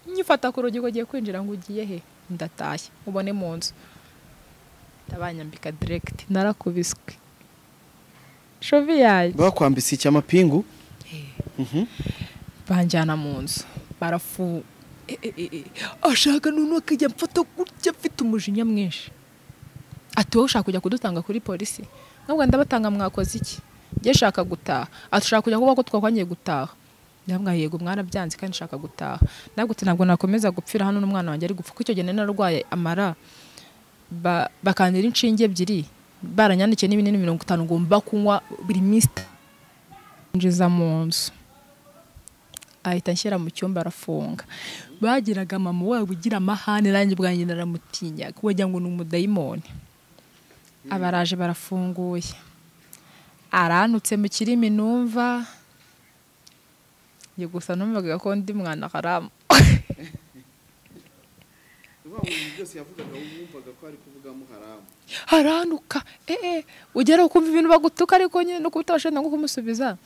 nyifata ku rugi gogiye kwinjira ngo ugiye he, ndatashye ubone mu nzu, tabanyambika direct narakubiswe shovi yaje bakwambise icya mapingu, mhm banjana mu nzu barafu ashaka nunu akijya mfoto gutya mfite umujinya mwinshi, ati wowe ushaka kujya kudutanga kuri polisi, nabwo ndabatanga mwakoze iki, ngiye shaka gutaha, ati ushaka kujya kuba ko twakwangiye gutaha, ndabwa yego mwarabyanze kandi nshaka gutaha, nabwo ntabwo nakomeza gupfira hano n'umwana wanjye ari gupfa, kuko icyo gihe narwaye amara bakandira inshinge ebyiri baranyandikiye n'ibinini mirongo itanu ngomba kunywa buri minsi. Njiza mu nzu ahita nshyira mu cyumba arafunga, bagiraga mama wawe ugira amahane nanjye bwanjye naramutinyaga wajya ngo ni umudayimoni. Abaraje barafunguye, aranutse mu kirimi numva gusa numvaga ko ndi mwana haramu, haranuka eh ugera ukumva ibintu bagutuka, ariko nyine no kutabashenda ngo kumusubiza,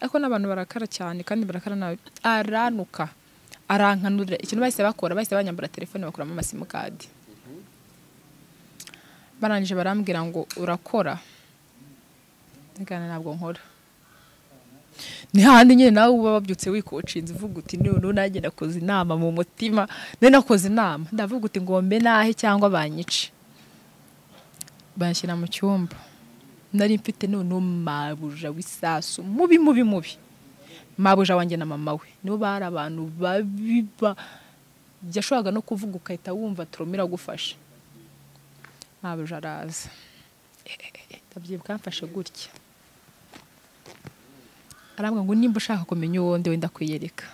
ariko n'abantu barakara cyane kandi barakara nawe. Aranuka arankanurira ikintu bahise bakora, bahise banyambura telefone bakuramo amasimukadi, barangije barambwira ngo urakora ngana, nabwo nkora nihandi nyine nawe uba babyutse wikocinze uvuga uti none nanjye nakoze inama mu mutima, none nakoze inama ndavuga uti ngombe nahe cyangwa banyice. Bashyira mu cyumba nari mfite none mabuja wisasu mubi mubi mubi, mabuja wanjye na mama we nibo bari abantu babiba yashwaga no kuvuga ukahita wumva turomira gufasha mabuja araza tabyibwa mfashe gutya arambwa ngo nimba ushaka kumenya uwonde wenda kwiyereka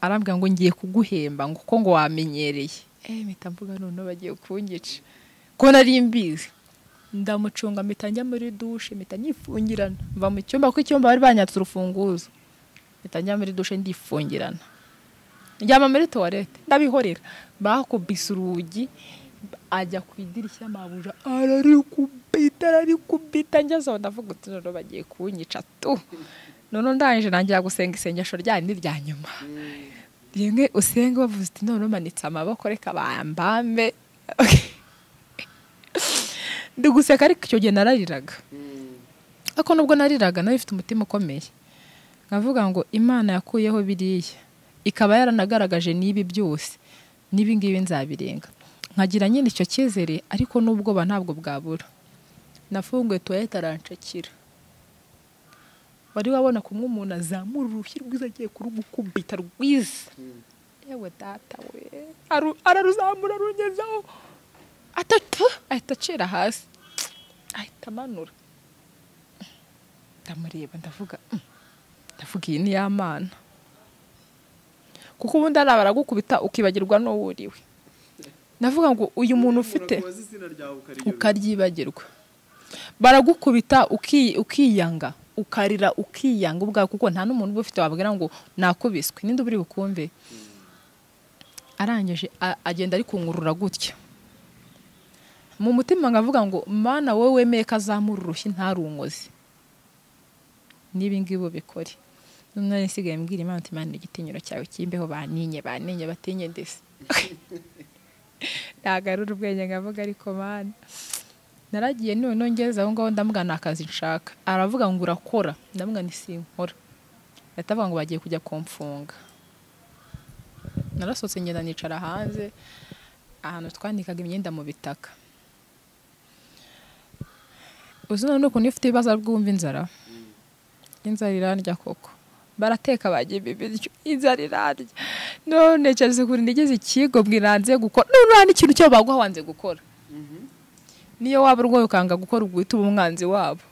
arambwa ngo ngiye kuguhemba ngo uko ngo wamenyereye eh mita mvuga none bagiye kungica ko nari mbizi ndamucunga mitanya muri douche mitanyifungirana mva mu cyumba ko cyumba bari banyatse urufunguzo mitanya muri douche ndifungirana njyama muri toilette ndabihorera bakubisa urugi ajya kwidirishya mabuja arari kubita arari kubita njaza ndavuga utuno bagiye kunyica tu none ndanje nangira gusenga isengesho ryani ryanyuma yenge usenga bavuze none manitsa amaboko reka bambambe nduguseka ariko cyo gihe narariraga ako nubwo nariraga nayo ifite umutima ukomeye ngavuga ngo Imana yakuyeho biriya ikaba yaranagaragaje nibi byose nibi ngibi nzabirenga nkagira nyine icyo cyizere ariko nubwo ba ntabwo bwabura nafunguye toilette arancakira bari wabona kumwe umuntu azamura urushyi rwiza agiye kurugukubita rwiza yewe data we araruzamura runyezaho atatu atacira hasi ahitamanura ndamureba ndavuga ndavuga iyi ni yamana kuko ubundi arabara gukubita ukibagirwa no wuriwe navuga ngo uyu muntu ufite ukaryibagirwa baragukubita ukiyanga ukarira ukiyanga ubwa kuko nta n'umuntu ufite wabwira ngo nakubiswe ninde uburi bukumve arangije agenda ari kungurura gutya mu mutima ngavuga ngo mana wowe wemeye kazamura urushyi ntarungozi nibi ngibo bikore none nsigaye mbwira Imana ati Imana igitinyiro cyawe kimbeho baninye baninye batinye ndese nagarura ubwenge ngavuga ariko mana naragiye none ngeze aho ngaho ndamugana akazi nshaka aravuga ngo urakora ndamugana isinkora atavuga ngo bagiye kujya komfunga narasotse ngenda nicara hanze ahantu twandikaga imyenda mu bitaka uzina nuko nifite ibibazo rwumva inzara inzara irarya koko barateka bagiye bibiryo inzara irarya none cyase kuri ndigeze ikigo bwiranze gukora none ikintu cyo bagwa wanze gukora niyo waba rwoye ukanga gukora ugwita umwanzi wabo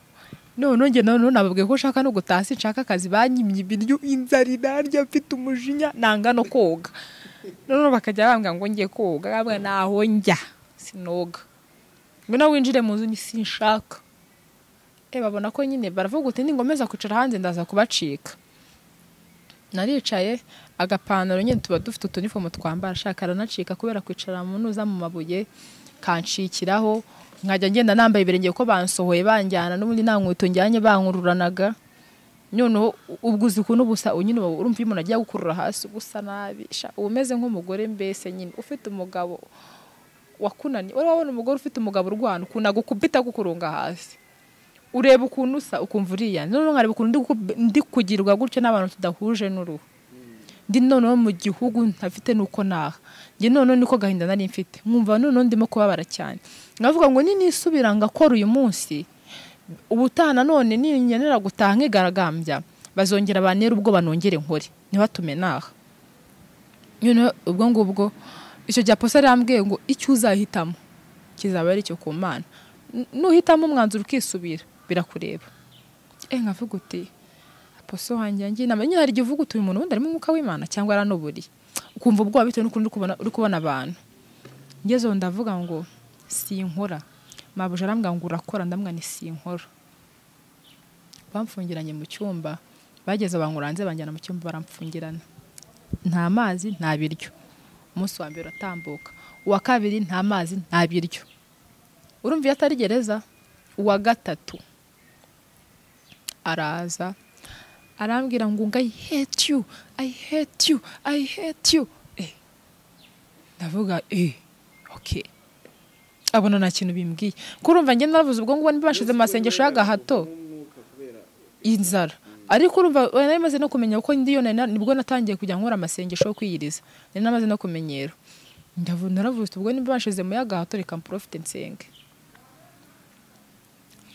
none nge none nababwiye ko shaka no gutasi nshaka akazi banyimye ibiryo inzara irarya mfite umujinya nanga no koga none bakajya bambwa ngo ngiye koga kabwa naho njya sinoga mina winjire mu nzu sinshaka e babona ko nyine baravuga uti ningomeza kwicara hanze ndaza kubacika naricaye agapanaro nyine tuba dufite utunifomo twambara shakara nacika kubera kwicara mu ntuza mu mabuye kanshikiraho nkajya ngenda nambaye ibirenge ko bansohoye banjyana n'ubundi nankweto njyanye bankururanaga none ubwuzi ku n'ubusa unyine urumva imana ajya gukurura hasi gusa nabi umeze nk'umugore mbese nyine ufite umugabo wakunani urabona umugore ufite umugabo urwana kunaga kubita gukurunga hasi ureba ukuntu usa ukumva uriya none nkareba ukuntu ndi kugirwa gutyo n'abantu tudahuje n'uruhu ndi none mu gihugu ntafite nuko naha nge none niko gahinda nari mfite nkumva none ndimo kubabara cyane ngavuga ngo ni nisubira ngakora uyu munsi ubutana none ninyenera gutaha nk'igaragambya bazongera banera ubwo banongere nkore ntibatume naha nyine ubwo ngubwo icyo gihe aposa arambwiye ngo icyo uzahitamo kizaba ari cyo ku Mana nuhitamo umwanzuro ukisubira birakureba eh ngavuga uti aposo wanjye ngiye namenye hari givuga uti uyu muntu wundi arimo umwuka w'Imana cyangwa aranoburi ukumva ubwoba bitewe n'uko ndi kubona uri kubona abantu ngezo ndavuga ngo sinkora mabuja arambwa ngo urakora ndamwa ni sinkora bamfungiranye mu cyumba bageze bankuranze banjyana mu cyumba baramfungirana nta mazi nta biryo umunsi wa mbere atambuka uwa kabiri nta mazi nta biryo urumva atari gereza uwa gatatu araza arambwira ngo I hate you I hate you I hate you eh ndavuga eh okay abona nta kintu bimbwiye kurumva nge navuze ubwo ngo nibashize amasengesho y'agahato inzara ariko urumva namaze no kumenya uko ndiyo nibwo natangiye kujya nkora amasengesho yo kwiyiriza namaze no kumenyera ndavuga naravuze ubwo nibashize mu y'agahato reka mprofite nsenge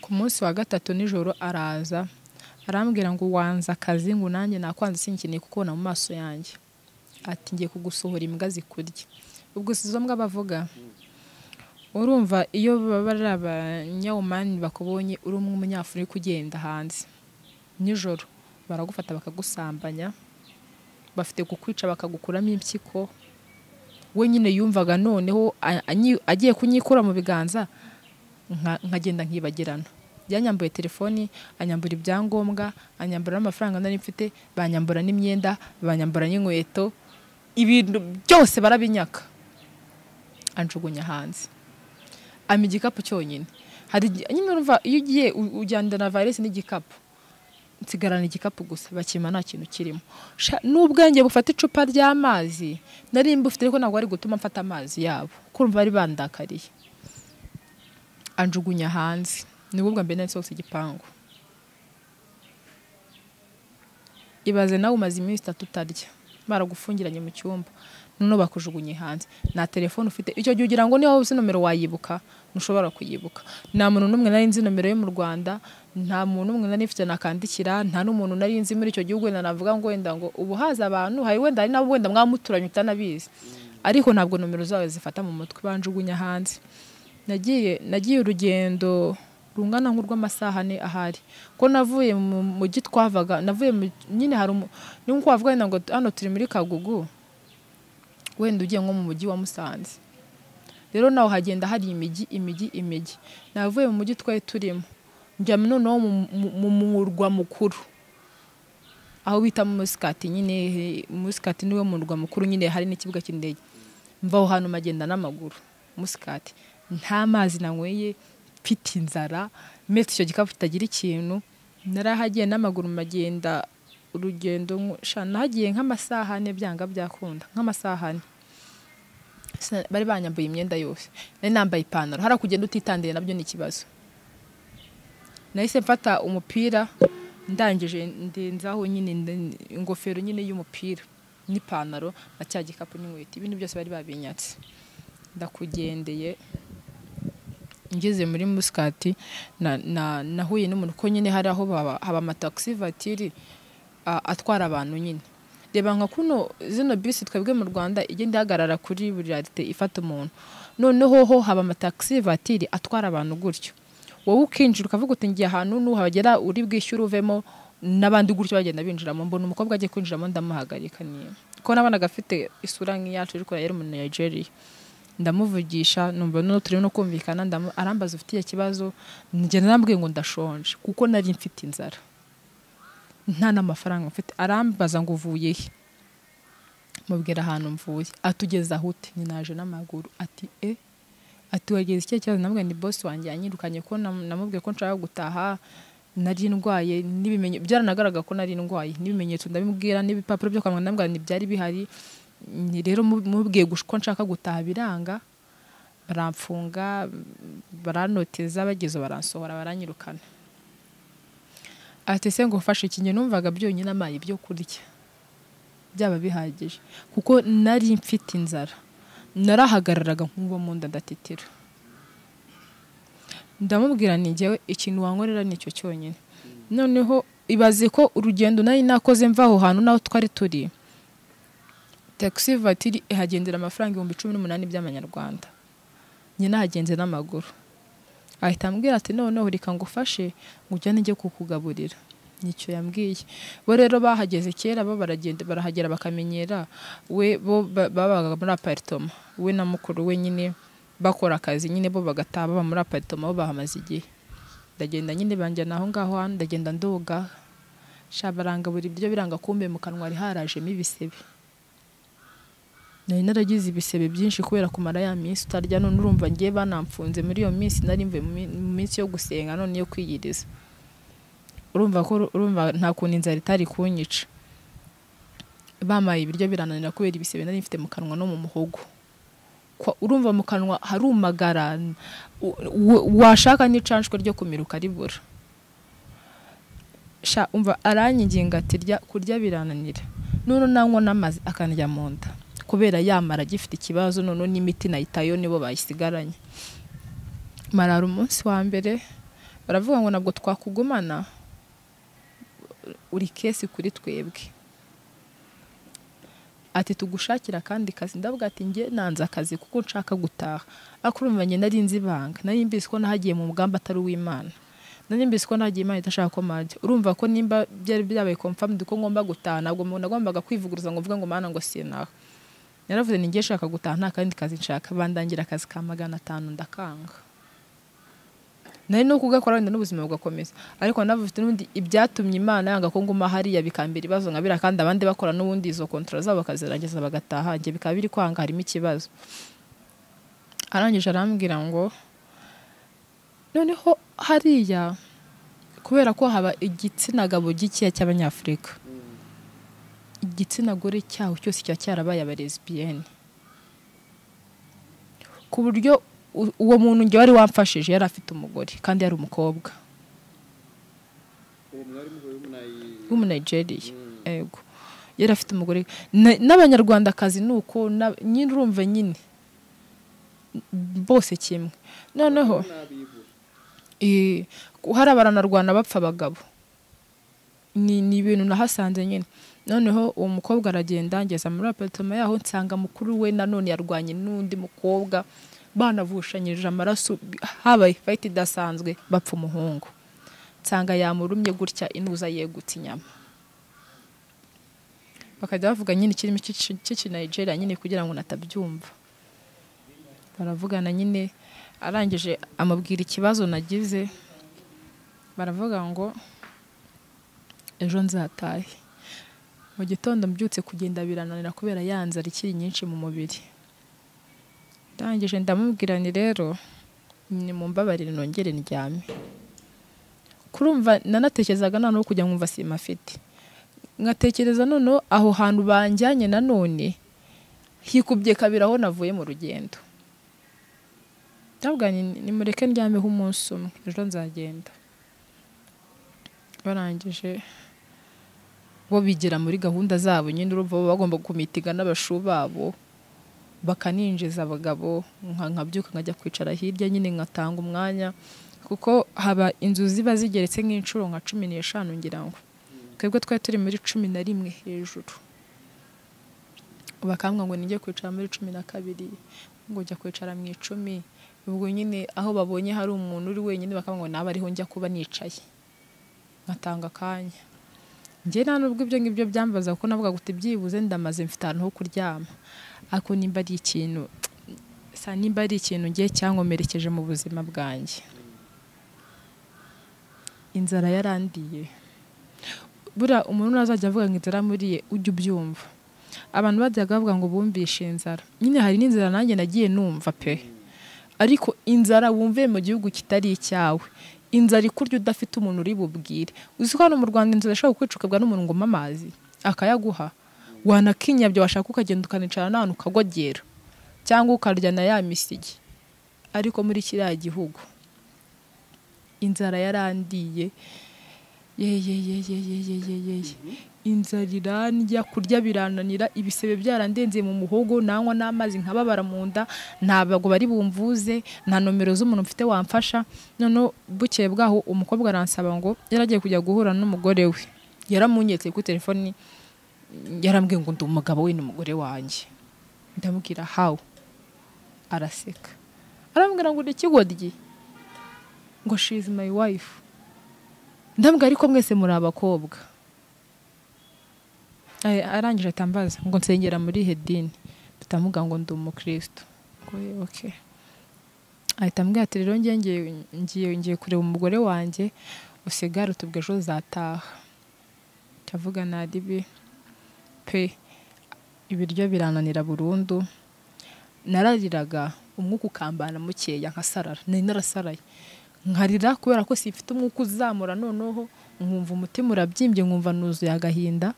ku munsi wa gatatu nijoro araza Arambwira ngo wanza akazi ngo nanjye nakwanze sinkeneye kukona mu maso yanjye. Ati ngiye kugusohora imbwa zikurya. Ubwo sizo mbwa bavuga. Urumva iyo babara abanyawumani bakubonye uri umwe umunyafurika ugenda hanze. Nijoro baragufata bakagusambanya. Bafite kukwica bakagukuramo impyiko. We nyine yumvaga noneho agiye kunyikura mu biganza nkagenda nkibagirana. Yanyambuye telefoni, anyambura ibyangombwa, anyambura amafaranga nari mfite, banyambura n'imyenda, banyambura n'inkweto, ibintu byose barabinyaka. Anjugunya hanze. Ami igikapu cyonyine. Hari nyine urumva iyo ugiye ujyandana virus n'igikapu. Nsigarana igikapu gusa bakima nta kintu kirimo. N'ubwenge bufata icupa ry'amazi, nari mbufite ariko ntabwo ari gutuma mfata amazi yabo. Kurumva bari bandakariye. Anjugunya hanze. Nibwo mbe nasohotse igipangu. Ibaze nawe umaze iminsi itatu utarya. Baragufungiranye mu cyumba. None bakujugunye hanze. Na telefone ufite icyo gihe ugira ngo niho wose nomero wayibuka, nushobora kuyibuka. Nta muntu n'umwe nari nzi nomero yo mu Rwanda, nta muntu n'umwe nari nifite nakandikira, nta n'umuntu nari nzi muri icyo gihugu nanavuga ngo wenda ngo ubuhaza abantu, hayi wenda ari nabo wenda mwamuturanye utanabizi. Ariko ntabwo nomero zawe zifata mu mutwe banjugunya hanze. Nagiye nagiye urugendo rungana nk'urw'amasaha ne ahari ko navuye mu gitwavaga navuye nyine hari n'uko wavuga ngo hano turi muri Kagugu wenda ugiye nko mu mujyi wa Musanze rero naho hagenda hari imijyi imijyi imijyi navuye mu mujyi twaye turimo njya none mu murwa mukuru aho bita Musikati nyine Musikati niwe murwa mukuru nyine hari n'ikibuga cy'indege mvaho hano magenda n'amaguru Musikati nta mazi nanyweye piti nzara metse icyo gikapu kitagira ikintu narahagiye n'amaguru magenda urugendo shana hagiye nk'amasahane byanga byakunda nk'amasahane bari banyambuye imyenda yose nari nambaye ipantaro hara kugenda utitandire nabyo ni kibazo nahise mfata umupira ndangije ndenzaho nyine ingofero nyine y'umupira n'ipantaro na cya gikapu n'inkweto ibintu byose bari babinyatse ndakugendeye ngeze muri Musikati na nahuye n'umuntu ko nyine hari aho haba amataxi vatiri atwara abantu nyine reba nka kuno zino bisi twebwe mu Rwanda igenda ihagarara kuri buri rate ifata umuntu noneho ho haba amataxi vatiri atwara abantu gutyo wowe ukinjira ukavuga uti ngiye ahantu nuhagera uri bwishyure uvemo n'abandi gutyo bagenda binjiramo mbona umukobwa agiye kwinjiramo ndamuhagarika niye ko nabanaga afite isura nk'iyacu ariko yari mu Nigeria ndamuvugisha numva no turi no kumvikana ndarambaza ufitiye kibazo ngenda nambwiye ngo ndashonje kuko nari mfite inzara nta namafaranga mfite arambaza ngo uvuye he mubwira ahantu mvuye atugeza hute ni naje n'amaguru ati eh atuwageze iki cyazo nambwiye ni boss wanjye yanyirukanye ko namubwiye ko nshaka gutaha nari ndwaye nibimenye byaranagaraga ko nari ndwaye nibimenyetso ndabimubwira n'ibipapuro byo kwamwa nambwiye ni byari bihari ni rero mubwiye gushko nshaka gutaha biranga baramfunga baranoteza bagezo baransohora baranyirukana ati se ngo ufashe ikinye numvaga byonyine amaye byo kurya byaba bihagije kuko nari mfite inzara narahagararaga nkumva mu nda ndatitira ndamubwira ni ngewe ikintu wankorera nicyo cyonyine noneho ibaze ko urugendo nari nakoze mvaho hano naho twari turi taxi vatiri ihagendera amafaranga ibihumbi cumi n'umunani by'amanyarwanda nyina hagenze n'amaguru ahita ambwira ati noneho reka ngufashe ngujyane njye kukugaburira nicyo yambwiye bo rero bahageze kera bo baragenda barahagera bakamenyera we bo babaga muri apartoma we na mukuru we nyine bakora akazi nyine bo bagataba muri apartoma bo bahamaze igihe ndagenda nyine banjyana aho ngaho ndagenda ndoga shabaranga buri byo biranga kumbe mu kanwa ari harajemo ibisebe nari naragize ibisebe byinshi kubera kumara ya minsi utarya none urumva ngiye banamfunze muri iyo minsi nari mvuye mu minsi yo gusenga none yo kwiyiriza urumva ko urumva nta kuntu inzara itari kunyica bamaye ibiryo birananira kubera ibisebe nari mfite mu kanwa no mu muhogo urumva mu kanwa harumagara washaka n'icanshwe ryo kumiruka ribura sha umva aranyiginga ati kurya birananira none nanywa n'amazi akanjya mu nda kubera yamara gifite ikibazo none n'imiti nayitayo nibo bayisigaranye marara umunsi wa mbere baravuga ngo nabwo twakugumana uri kesi kuri twebwe. Ati tugushakira kandi kazi ndavuga ati nge nanza akazi kuko nshaka gutaha. Akurumvanye nari nzi banga. Nari mbizi ko nahagiye mu mugamba atari uw'Imana. Nari mbizi ko nagiye Imana itashaka ko manje. Urumva ko nimba byari byabaye confirmed ko ngomba gutaha nabwo umuntu agombaga kwivuguruza ngo mvuga ngo mana ngo sinaha. Naravuze ni nge nshaka gutaha nta kandi kazi nshaka bandangira akazi ka magana atanu ndakanga. Nari no kugakora wenda n'ubuzima bugakomeza ariko navufite n'undi ibyatumye Imana yanga ko nguma hari ya bikambira ibibazo nkabira kandi abandi bakora n'ubundi izo kontra zabo bakazirangeza bagataha nje bikaba biri kwanga harimo ikibazo arangije arambwira ngo noneho hariya kubera ko haba igitsina gabo gikiya cy'Abanyafrika igitsina gore cyaho cyose cya cyarabaye abarezbienne ku buryo uwo muntu nje wari wamfashije yari afite umugore kandi yari umukobwa w'Umunayigeriya ego yari afite umugore n'Abanyarwandakazi nuko nyine urumva nyine bose kimwe noneho hari abaranarwana bapfa abagabo ni ibintu nahasanze nyine noneho uwo mukobwa aragenda ngeza muri apartment yaho nsanga mukuru we nanone yarwanye n'undi mukobwa banavushanyije amaraso habaye fight idasanzwe bapfa umuhungu nsanga yamurumye gutya inuza yegutse inyama bakajya bavuga nyine ikirimo cy'iki Nigeria nyine kugira ngo natabyumva baravugana nyine arangije amabwira ikibazo nagize baravuga ngo ejo nzatahe mu gitondo mbyutse kugenda birananira kubera yanze ari kiri nyinshi mu mubiri ndangije ndamubwira ni rero ni mumbabarire nongere ndyame kurumva nanatekerezaga none no kujya nkumva sima afite ngatekereza none aho hantu banjyanye nanone hikubye kabira aho navuye mu rugendo ndabwanye ni mureke ndyame ho umunsi umwe ejo nzagenda barangije bo bigira muri gahunda zabo nyine urumva bo bagomba kumitiga n'abashu babo bakaninjeza abagabo nkabyuka nkajya kwicara hirya nyine ngatanga umwanya kuko haba inzu ziba zigeretse nk'inshuro nka cumi n'eshanu ngira ngo twebwe twari turi muri cumi na rimwe hejuru bakambwa ngo ninjye kwicara muri cumi na kabiri ngo njya kwicara mu icumi ubwo nyine aho babonye hari umuntu uri wenyine bakambwa ngo naba ariho njya kuba nicaye ngatanga kanya nje nanubwo ibyo ngibyo byambaza kuko navuga guti byibuze ndamaze mfite ahantu ho kuryama ako nimba ari ikintu sa nimba ari ikintu ngiye cyankomerekeje mu buzima bwanjye inzara yarandiye bura umuntu azajya avuga ngo inzara muriye ujye ubyumva abantu bajyaga bavuga ngo bumvishe inzara nyine hari n'inzara nanjye nagiye numva pe ariko inzara wumve mu gihugu kitari icyawe inzara ikurya udafite umuntu uri bubwire uziko hano mu Rwanda inzara ishobora kwicukabwa n'umuntu ngo amazi akayaguha wanakinya byo washaka ukagenda ukanicara nanu ukagogera cyangwa ukarya na ya misigi ariko muri kiriya gihugu inzara yarandiye yeye yeye yeye yeye inzara irandya kurya birananira ibisebe byarandenze mu muhogo nanywa n'amazi nkababara mu nda ntabwo bari bumvuze nta nomero z'umuntu mfite wamfasha none bukeye bwaho umukobwa aransaba ngo yaragiye kujya guhura n'umugore we yaramunyetse ku telefoni yarambwiye ngo ndi umugabo we n'umugore wanjye ndamubwira how araseka arambwira ngo ndikigodi ngo she is my wife ndambwira ariko mwese muri abakobwa arangije atambaza ngo nsengera muri hedini tutamuga ngo ndi umukristo ngo okay ahitambwira ati rero ngiye ngiye ngiye kureba umugore wanjye usigara utubwe ejo zataha tavuga nadibi pe ibiryo birananira burundu narariraga umwuka ukambana mukeya nkasarara nari narasaraye nkarira kubera ko sifite umwuka uzamura noneho nkumva umutima urabyimbye nkumva nuzuye agahinda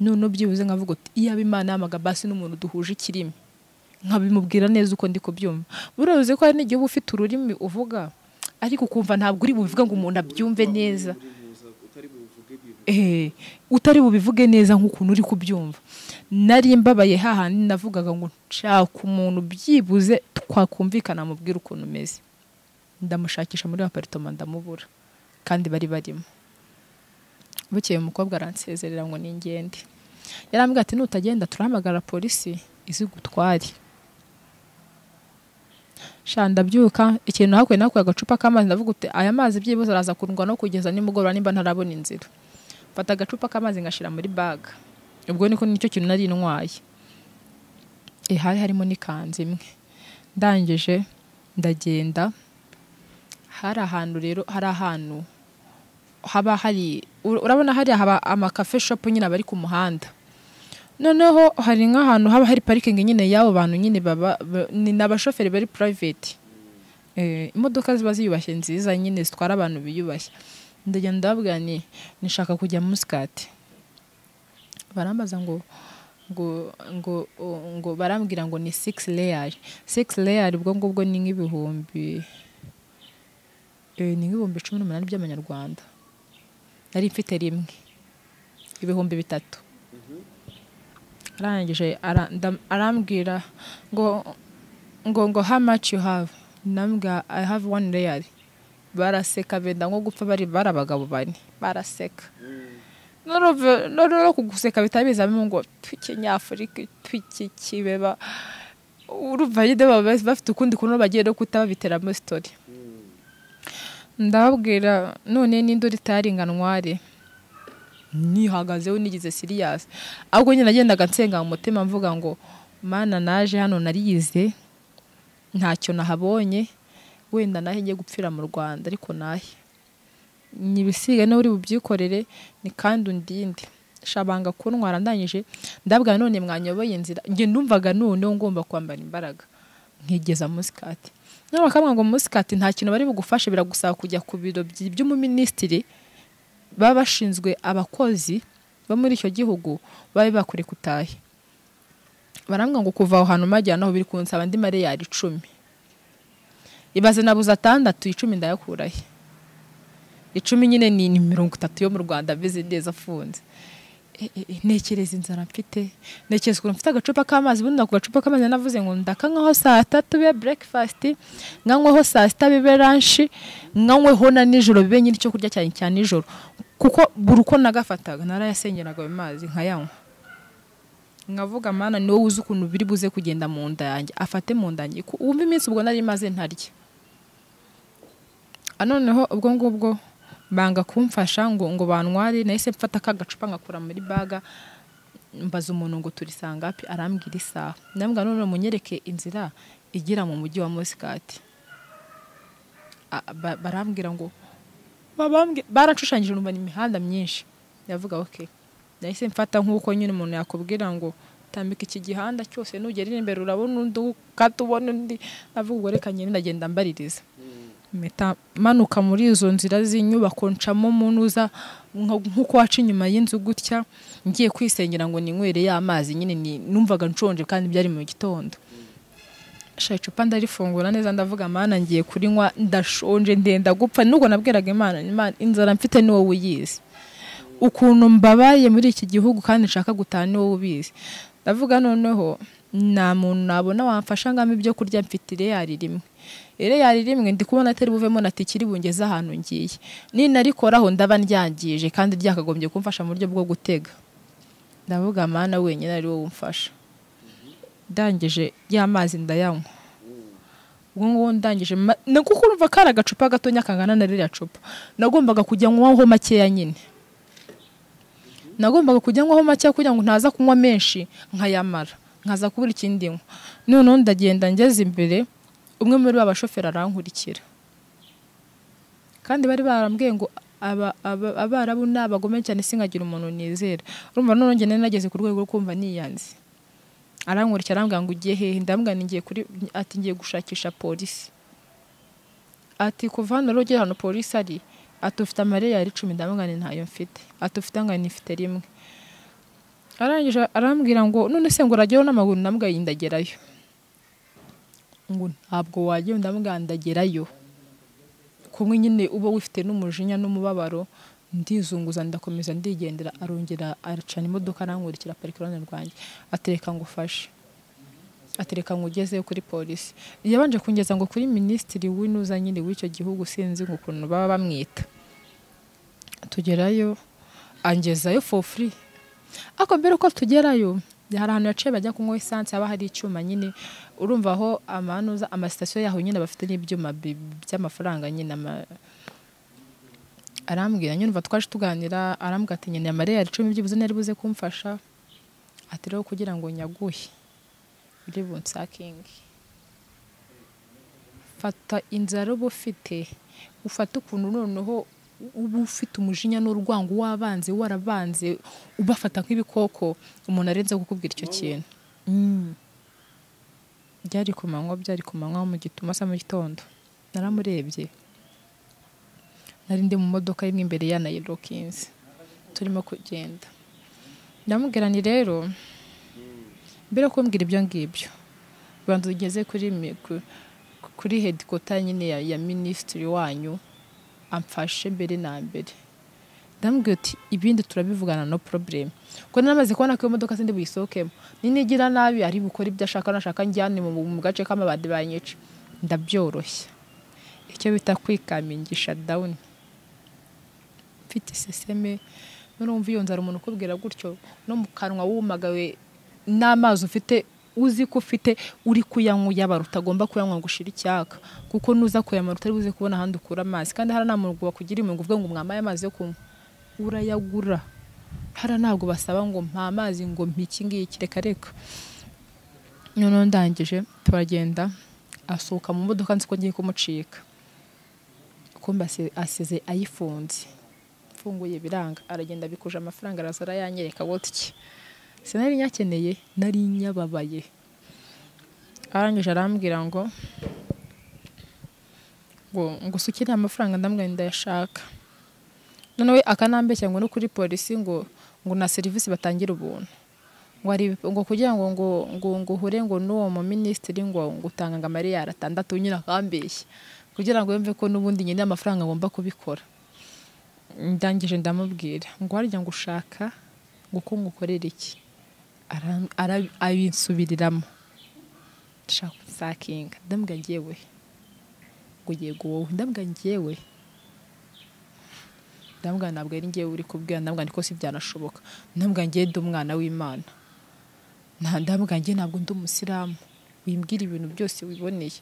none byibuze nkavuga ati iyaba Imana yamaga basi n'umuntu duhuje ikirimi nkabimubwira neza uko ndi kubyumva buruze ko hari n'igihe ufite ururimi uvuga ariko ukumva ntabwo uri buvuga ngo umuntu abyumve neza eh utari bubivuge neza nk'ukuntu uri kubyumva nari mbabaye hahandi navugaga ngo nshaka umuntu byibuze twakumvikana mubwira ukuntu umeze ndamushakisha muri apartment ndamubura kandi bari barimo Bukeye umukobwa aransezerera ngo ningende. Yarambwira ati nutagenda turahamagara polisi izigutware. Shanda byuka ikintu hakwe nakwe agacupa k'amazi ndavuga ute aya mazi byibuze araza kundwa no kugeza nimugorora nimba ntarabona inzira. Fata agacupa k'amazi ngashira muri bag. Ubwo niko nicyo kintu nari ntwaye. Eh hari harimo nikanze imwe. Ndangije ndagenda. Hari ahantu rero hari ahantu haba hari urabona hari haba ama cafe shop nyine bari ku muhanda. Noneho hari nk'ahantu haba hari parking nyine yabo bantu nyine baba ni n'abashoferi bari private. Eh imodoka ziba ziyubashye nziza nyine zitwara abantu biyubashye. Ndagenda ndabwira ni nishaka kujya mu Muscat. Barambaza ngo ngo ngo ngo barambwira ngo ni six layer. six layer ubwo ngubwo ni nk'ibihumbi eh ni nk'ibihumbi cumi n'umunani by'amanyarwanda. Nari mfite rimwe ibihumbi bitatu arangije arambwira ngo ngo ngo how much you have nambwa I have one layer baraseka benda nko gupfa bari barabagabo bane baraseka norove nororo kuguseka bitabiza ngo tw'ikinyafurika tw'ikibeba uruvaye de babese bafite ukundi kuno bagiye no kutabitera mu story. Ndababwira none n'induri taringanware nihagazeho nigize serious ahubwo nyine nagendaga nsenga mu mutima mvuga ngo mana naje hano nariyize ntacyo nahabonye wenda nahe ngiye gupfira mu Rwanda ariko nahe nibisiga no uri bubyikorere ni kandi undinde shabanga kuntwara ndanyije ndabwa none mwanyoboye nzira nge ndumvaga none ngomba kwambara imbaraga nkigeza mu Muscat. No bakamwa ngo Muscat nta kintu bari bugufashe biragusaba kujya ku biro by'umu ministry baba bashinzwe abakozi ba muri icyo gihugu babe bakure kutahe. Barambwa ngo kuva aho hano majyana aho biri kunsaba ndi mare ya icumi. Ibaze nabuza atandatu icumi ndayakurahe. Icumi nyine ni mirongo itatu yo mu Rwanda bize neza afunze. Ntekereza inzara mfite ntekereza ko mfite agacupa k'amazi bundi ku gacupa k'amazi navuze ngo ndakankaho saa tatu be breakfast nganyweho saa sita be lunch nganyweho na nijoro bibe nyiri cyo kurya cyane cyane nijoro kuko buruko nagafataga narayasengeraga mu mazi nkayanywa ngavuga mana ni wowe uzi ukuntu biri buze kugenda mu nda yanjye afate mu nda yanjye wumva iminsi ubwo nari maze ntarya anoneho ubwo ngubwo banga kumfasha ngo ngo bantware nahise mfata akagacupa ngakura muri baga mbaza umuntu ngo turisanga api arambwira isaha ndambwa none munyereke inzira igira mu mujyi wa Muscat barambwira ngo babambwe baracushanyije numva ni imihanda myinshi yavuga okay nahise mfata nkuko nyine umuntu yakubwira ngo tambika iki gihanda cyose nugera imbere urabona undi katubona undi avuga reka nyine ndagenda mbaririza meta manuka muri izo nzira z'inyubako ncamo munuza nkuko waca inyuma y'inzu gutya ngiye kwisengera ngo ninywere ya amazi nyine ni numvaga nconje kandi byari mu gitondo shaye icupa ndarifungura neza ndavuga mana ngiye kurinywa ndashonje ndenda gupfa nuko nabweraga imana inzara mfite ni wowe uyizi ukuntu mbabaye muri iki gihugu kandi nshaka gutana ni wowe ubizi ndavuga noneho nta muntu nabona wamfasha ngamo ibyo kurya mfite ireyari rimwe ere yari rimwe ndi kubona atari buvemo natikiri bungeze ahantu ngiye ni narikoraho ndaba ndyangije kandi ryakagombye kumfasha mu buryo bwo gutega ndavuga mana wenyine ari wowe umfasha ndangije y'amazi ndayanywa ubwo ngo ndangije nakuko urumva kara gacupa gatonya kangana na ririya cupa nagombaga kujya nywaho makeya nyine nagombaga kujya nywaho makeya kugira ngo ntaza kunywa menshi nkayamara nkaza kubura ikindi nywa none ndagenda ngeze imbere umwe muri abashoferi arankurikira kandi bari barambwiye ngo aba abarabu n'abagome cyane singagira umuntu nizera urumva none nge nageze ku rwego rwo kumva niyanze arankurikira arambwira ngo ugiye hehe ndambwira ngiye kuri ati ngiye gushakisha polisi ati kuvana roge hano polisi ari atufite amare yari icumi ndambwira ntayo mfite atufite ngani ifite rimwe arangije arambwira ngo none se ngo urageraho n'amaguru ndambwira yindagerayo ngo ntabwo waje ndamugandagerayo kumwe nyine uba wifite n'umujinya n'umubabaro ndizunguza ndakomeza ndigendera arongera aracana imodoka arankurikira parikirone rwanjye atereka ngo ufashe atereka ngo ugeze kuri polisi yabanje kungeza ngo kuri ministry w'inuza nyine w'icyo gihugu sinzi ngo kuntu baba bamwita tugerayo angezayo for free. Ako mbere uko tugerayo hari ahantu yaciye bajya kunywa essence aba hari icyuma nyine urumva aho amanuza amastation yaho nyine bafite n'ibyuma by'amafaranga nyine arambwira nyine twaje tuganira arambwa ati nyine amare yari icumi byibuze nari buze kumfasha ati rero kugira ngo nyaguhe iri bunsaking fata inzaro bufite ufata ukuntu noneho ubu ufite umujinya n'urwango wabanze warabanze ubafata nk'ibikoko umuntu arenze kukubwira icyo kintu byari kumanywa byari kumanywa mu gituma sa mu gitondo naramurebye nari ndi mu modoka imwe imbere ya na Rockins turimo kugenda ndamubwira ni rero mbere kumbwira ibyo ngibyo bantu ugeze kuri kuri headquarter nyine ya ministry wanyu amfashe mbere na mbere ndambwira ati ibindi turabivugana no problem ko namaze kubona ko imodoka sindi buyisohokemo ninigira nabi ari bukora ibyo ashaka nashaka njyane mu gace k'amabandi banyice ndabyoroshya icyo bita kwikamingisha down mfite seseme n'urumva iyo nzara umuntu kubwira gutyo no mu kanwa wumagawe n'amazi ufite uzi ko ufite uri kuyanywa yaba rutagomba kuyanywa gushira icyaka kuko nuza kuyamara utari buze kubona ahandi ukura amazi kandi hari namuntu bakugira imengo uvuga ngo mwamaye amazi yo kunywa urayagura hari ntabwo basaba ngo mpa amazi ngo mpiki ngiki reka reka none ndangije turagenda asohoka mu modoka nzi ko ngiye kumucika kumba asize ayifunze mfunguye biranga aragenda bikuje amafaranga arazara yanyereka wotiki sinari nyakeneye nari nyababaye arangije arambwira ngo ngo ngusukire amafaranga ndamwe ndayashaka none we akanambeshya ngo no kuri police ngo ngo na service batangira ubuntu ngo ari ngo kugira ngo ngo ngo nguhure ngo n'uwo mu ministry ngo ngutanga ngo amari yaratandatu nyira akambeshya kugira ngo yumve ko nubundi nyine amafaranga ngomba kubikora ndangije ndamubwira ngo harya ngushaka ngo ko ngukorera iki abinsubiriramo ndashaka kusakinga ndambwa ngewe ngo yego wowe ndambwa ngewe ndambwa ntabwo ari ngewe uri kubwira ndambwa niko si byanashoboka ndambwa ngewe ndi umwana w'Imana nta ndambwa ngewe ntabwo ndi umusiramu wimbwira ibintu byose wiboneye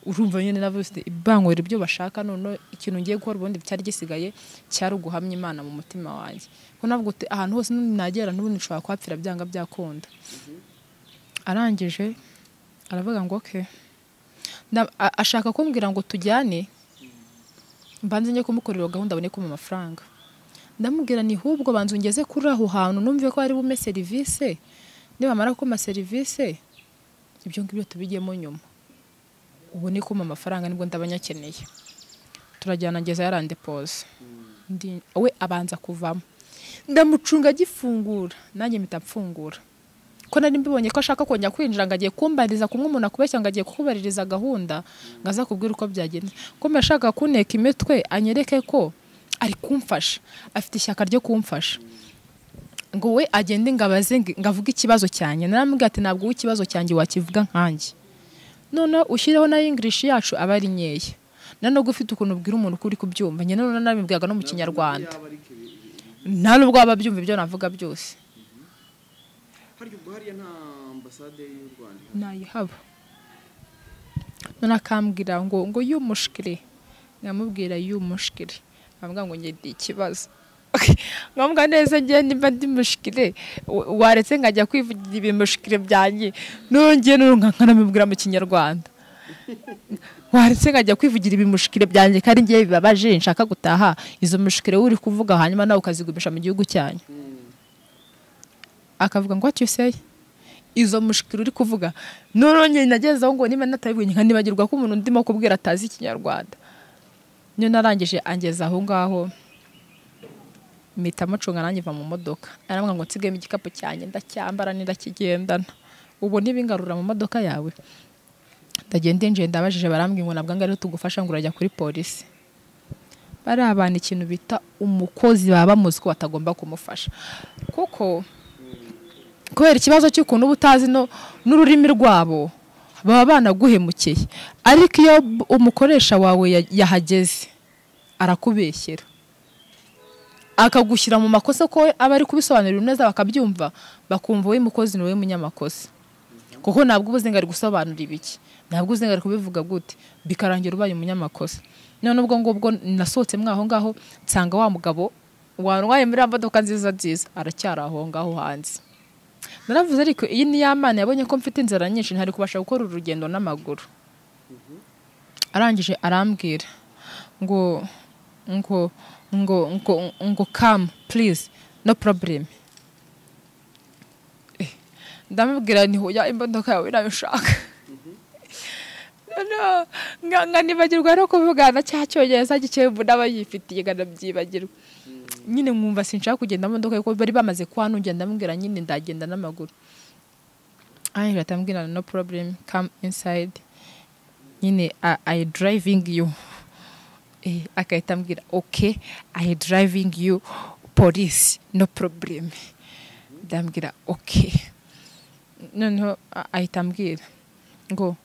urumva nyine navuze ibankwera ibyo bashaka none ikintu ngiye gukora ubundi cyari gisigaye cyari uguhamya Imana mu mutima wanjye ko nabwo ahantu hose nagera n'ubundi nshobora kwapfira byanga byakunda arangije aravuga ngo okay ashaka kumbwira ngo tujyane mbanze njye kumukorera gahunda abone ko mu mafaranga ndamubwira ni hubwo banze ngeze kuri aho hantu numve ko ari bume service niba mara ko ma service ibyo ngibyo tubigemo nyuma ubone ko amafaranga nibwo ndabanyakeneye turajyana ngeza yarande pause ndi we abanza kuvamo ndamucunga gifungura nanjye mitapfungura ko nari mbibonye ko ashaka kongera kwinjira ngagiye kumbariza kumwe umuntu akubeshya ngagiye kukubaririza gahunda ngaza kubwira uko byagenda ko meshaka kuneka imitwe anyereke ko ari kumfasha afite ishyaka ryo kumfasha ngo we agende ngabaze ngavuga ikibazo cyanye narambwira ati ntabwo w'ikibazo cyanjye wakivuga nkanjye none ushireho na English yacu abari nyeye nano gufite ukuntu ubwira umuntu kuri kubyumva nyene none nabibwaga no mu kinyarwanda nta nubwo ababyumva ibyo navuga byose hari ubwo hari na ambassade y'u Rwanda nayihaba none akambwira ngo ngo yumushikire ngamubwira yumushikire avuga ngo nge ndi kibazo ngamubwira neza nge nimba ndi mushikire waretse ngajya kwivugira ibimushikire byanjye nongeye nkanamubwira mu kinyarwanda waretse ngajya kwivugira ibimushikire byanjye kandi ngiye bibabaje nshaka gutaha izo mushikire uri kuvuga hanyuma nawe ukazigumisha mu gihugu cyanyu akavuga ngo what you say izo mushikire uri kuvuga nongeye nagezaho ngo niba natabibwinye nkanibagirwa ko umuntu ndimo kubwira atazi ikinyarwanda nyo narangije angeza aho ngaho mita mucunga nanjye va mu modoka arambwa ngo nsigemo igikapu cyanjye ndacyambara ndakigendana ubu nibingarura mu modoka yawe ndagende nje ndabajije barambwi ngo nabwa ngari tugufasha ngo urajya kuri police bari abana ikintu bita umukozi baba muziko batagomba kumufasha kuko kubera ikibazo cy'ukuntu ubutazi no n'ururimi rwabo baba banaguhemukeye ariko iyo umukoresha wawe yahageze arakubeshyera akagushyira mu makosa ko abari kubisobanurira neza bakabyumva bakumva we mukozi niwe munyamakosa kuko nabwo ubuzengari gusobanura ibiki nabwo uzengari kubivuga gute bikarangira ubaye umunyamakosa none ubwo ngubwo nasohotse mwaho ngaho nsanga wa mugabo wanwaye muri amadoka nziza nziza aracyara aho ngaho hanze naravuze ariko iyi ni yamana yabonye ko mfite inzara nyinshi ntari kubasha gukora urugendo n'amaguru arangije arambwira ngo ngo Ngo, ngo, ngo, come, please, no problem. Ndamubwira nti hoya imodoka yawe irabishaka. No, nganga nibagirwa no kuvugana cyacyongereza gikebu n'abayifitiye ganabyibagirwa. Nyine mwumva sinshaka kugenda imodoka yuko bari bamaze kwanu ngenda ndamubwira nyine ndagenda n'amaguru. Ayi ratambwira no problem, come inside. Nyine I driving you. Eh, akahita mbwira okay I driving you police no problem ndambwira okay noneho ahita mbwira ngo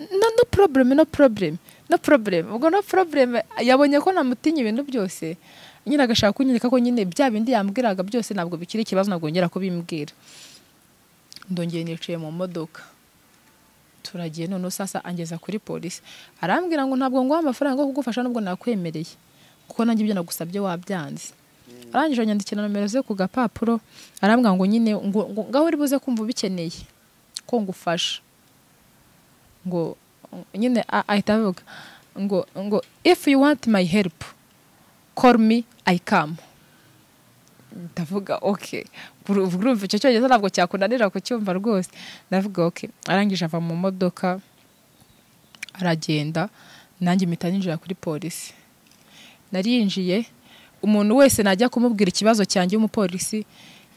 no no problem no problem no problem ubwo no problem yabonye ko namutinye ibintu byose nyine agashaka kunyereka ko nyine bya bindi yambwiraga byose ntabwo bikiri ikibazo nagongera kubimbwira ndongeye nicaye mu modoka turagiye none sasa angeza kuri police arambwira ngo ntabwo ngo amafaranga yo kugufasha nubwo nakwemereye kuko nanjye ibyo nagusabye wabyanze arangije nyandikira nomero ze ku gapapuro arambwira ngo nyine ngaho uri buze kumva bikeneye ko ngufasha ngo nyine ahitavuga ngo ngo if you want my help call me I come ndavuga okay urumva icyo cyogeza ntabwo cyakunanira kucyumva rwose ndavuga okay arangije ava mu modoka aragenda nanjye mpita ninjira kuri polisi narinjiye umuntu wese najya kumubwira ikibazo cyanjye umupolisi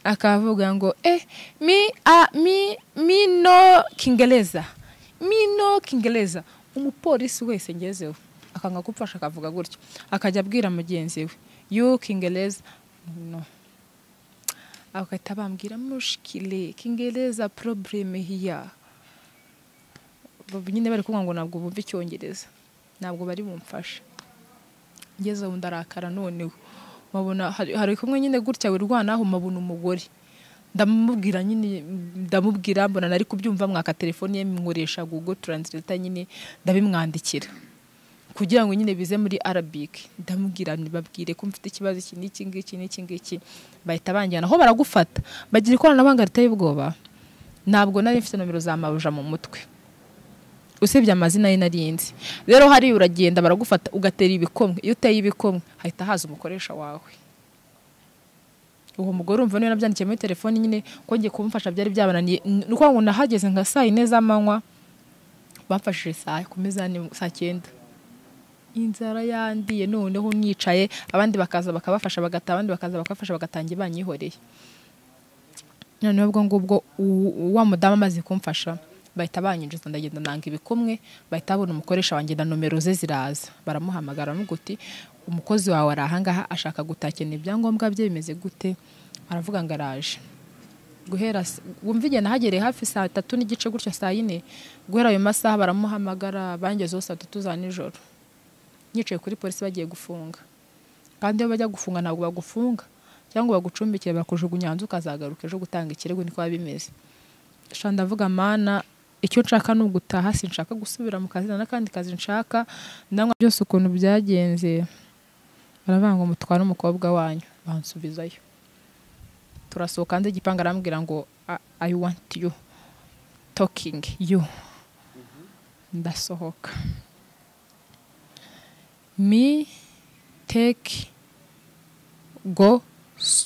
akavuga ngo eh mi a mi mi no kingereza mi no kingereza umupolisi wese ngezeho akanga gupfasha akavuga gutyo akajya abwira mugenzi we you kingereza no akahita bambwira mushikile kingereza problem hiya nyine bari kumva ngo nabwo bumva icyongereza nabwo bari bumfasha ngeze ubu ndarakara noneho mabona hari kumwe nyine gutya wirwanaho mabona umugore ndamubwira nyine ndamubwira mbona nari kubyumva mwaka telefone ye nkoresha Google Translate nyine ndabimwandikira kugira ngo nyine bize muri Arabic ndamubwira nibabwire ko mfite ikibazo kinini cy'ingiki n'ikingiki bahita banjyana aho baragufata bagira ikoranabuhanga riteye ubwoba ntabwo nari mfite nomero za mabuja mu mutwe usebye amazina ye narinzi rero hari uragenda baragufata ugatera ibikomwe iyo uteye ibikomwe hahita haza umukoresha wawe uwo mugore umva niwe nabyandikiye muri telefone nyine ko ngiye kumfasha byari byabananiye nuko ngo nahageze nka saa ine z'amanywa bafashije saa kumeza ni saa cyenda inzara yandiye noneho mwicaye abandi bakaza bakabafasha bagata abandi bakaza bakafasha bagatangiye banyihoreye noneho ubwo ngubwo wa mudama amaze kumfasha bahita banyinjiza ndagenda nanga ibikomwe bahita abona umukoresha wanjye na nomero ze ziraza baramuhamagara muguti umukozi wawe arahangaha ashaka gutakena ibyangombwa bye bimeze gute aravuga ngaraje guhera wumvigena hagere hafi saa tatu n'igice gutyo saa ine guhera ayo masaha baramuhamagara bangezeho saa tatu za nijoro nyicaye kuri polisi bagiye gufunga kandi iyo bajya gufunga ntabwo bagufunga cyangwa bagucumbikira bakujugunya hanze ukazagaruka ejo gutanga ikirego niko bimeze sha ndavuga mana icyo nshaka ni ugutaha sinshaka gusubira mu kazi n'akandi kazi nshaka ndangwa byose ukuntu byagenze baravanga umutwara umukobwa wanyu bansubizayo turasohoka nze igipanga arambwira ngo I want you talking you ndasohoka me take go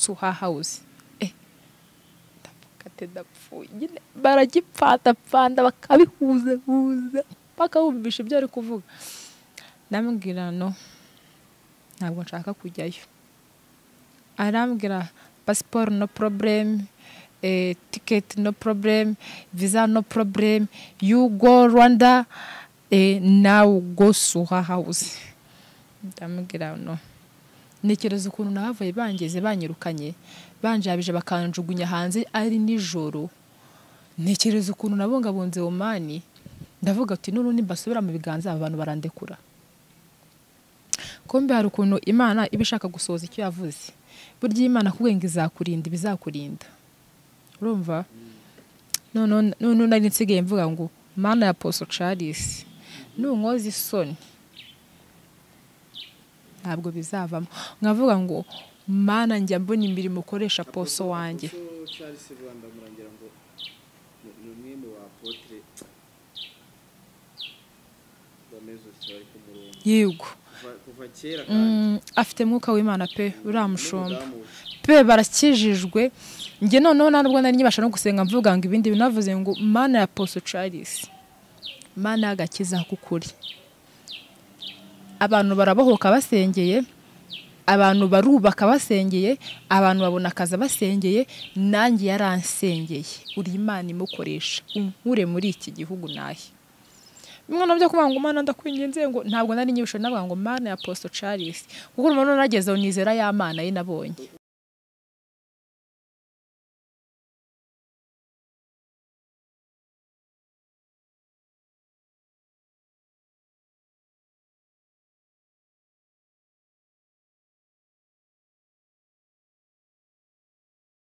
to her house eh tapukate dapfu nyine baragipfata pfanda bakabihuza huza bakawumbisha ibyo ari kuvuga ndamubwira no ntabwo nshaka kujyayo arambwira passport no problem eh, ticket no problem visa no problem you go Rwanda eh, now go to her house ndamubwira no ntekereza ukuntu nahavuye bangeze banyirukanye banjabije bakanjugunya hanze ari nijoro ntekereza ukuntu nabungabunze Omani ndavuga ati n'urundi mbasubira mu biganza abantu barandekura Kombe hari ukuntu Imana iba ishaka gusoza icyo yavuze. Burya Imana kugenga izakurinda bizakurinda. Urumva? No no no no nari nsigaye mvuga ngo Mana ya Apostle Charles n'unkoze isoni. Ntabwo bizavamo. Ngavuga ngo Mana njya mbona imirimo ukoresha poso wanjye. Charles Rwanda murangira ngo ni umwe wa apotre yego afite mwuka w'Imana pe uramushomba pe barakijijwe nge noneho nabwo nari nyibasha no gusenga mvuga ngo ibindi binavuze ngo Mana ya Apostle Charles Mana agakiza kukuri abantu barabohoka basengeye abantu barubaka basengeye abantu babona akaza basengeye nanjye yaransengeye uri Imana imukoresha unkure muri iki gihugu nahe Mwana byo kuvuga ngo Mana ndakwingenze ngo ntabwo nari nyibusho nabwo ngo Mana ya Apostle Charles kuko umuntu narageze unizera ya Mana ye nabonye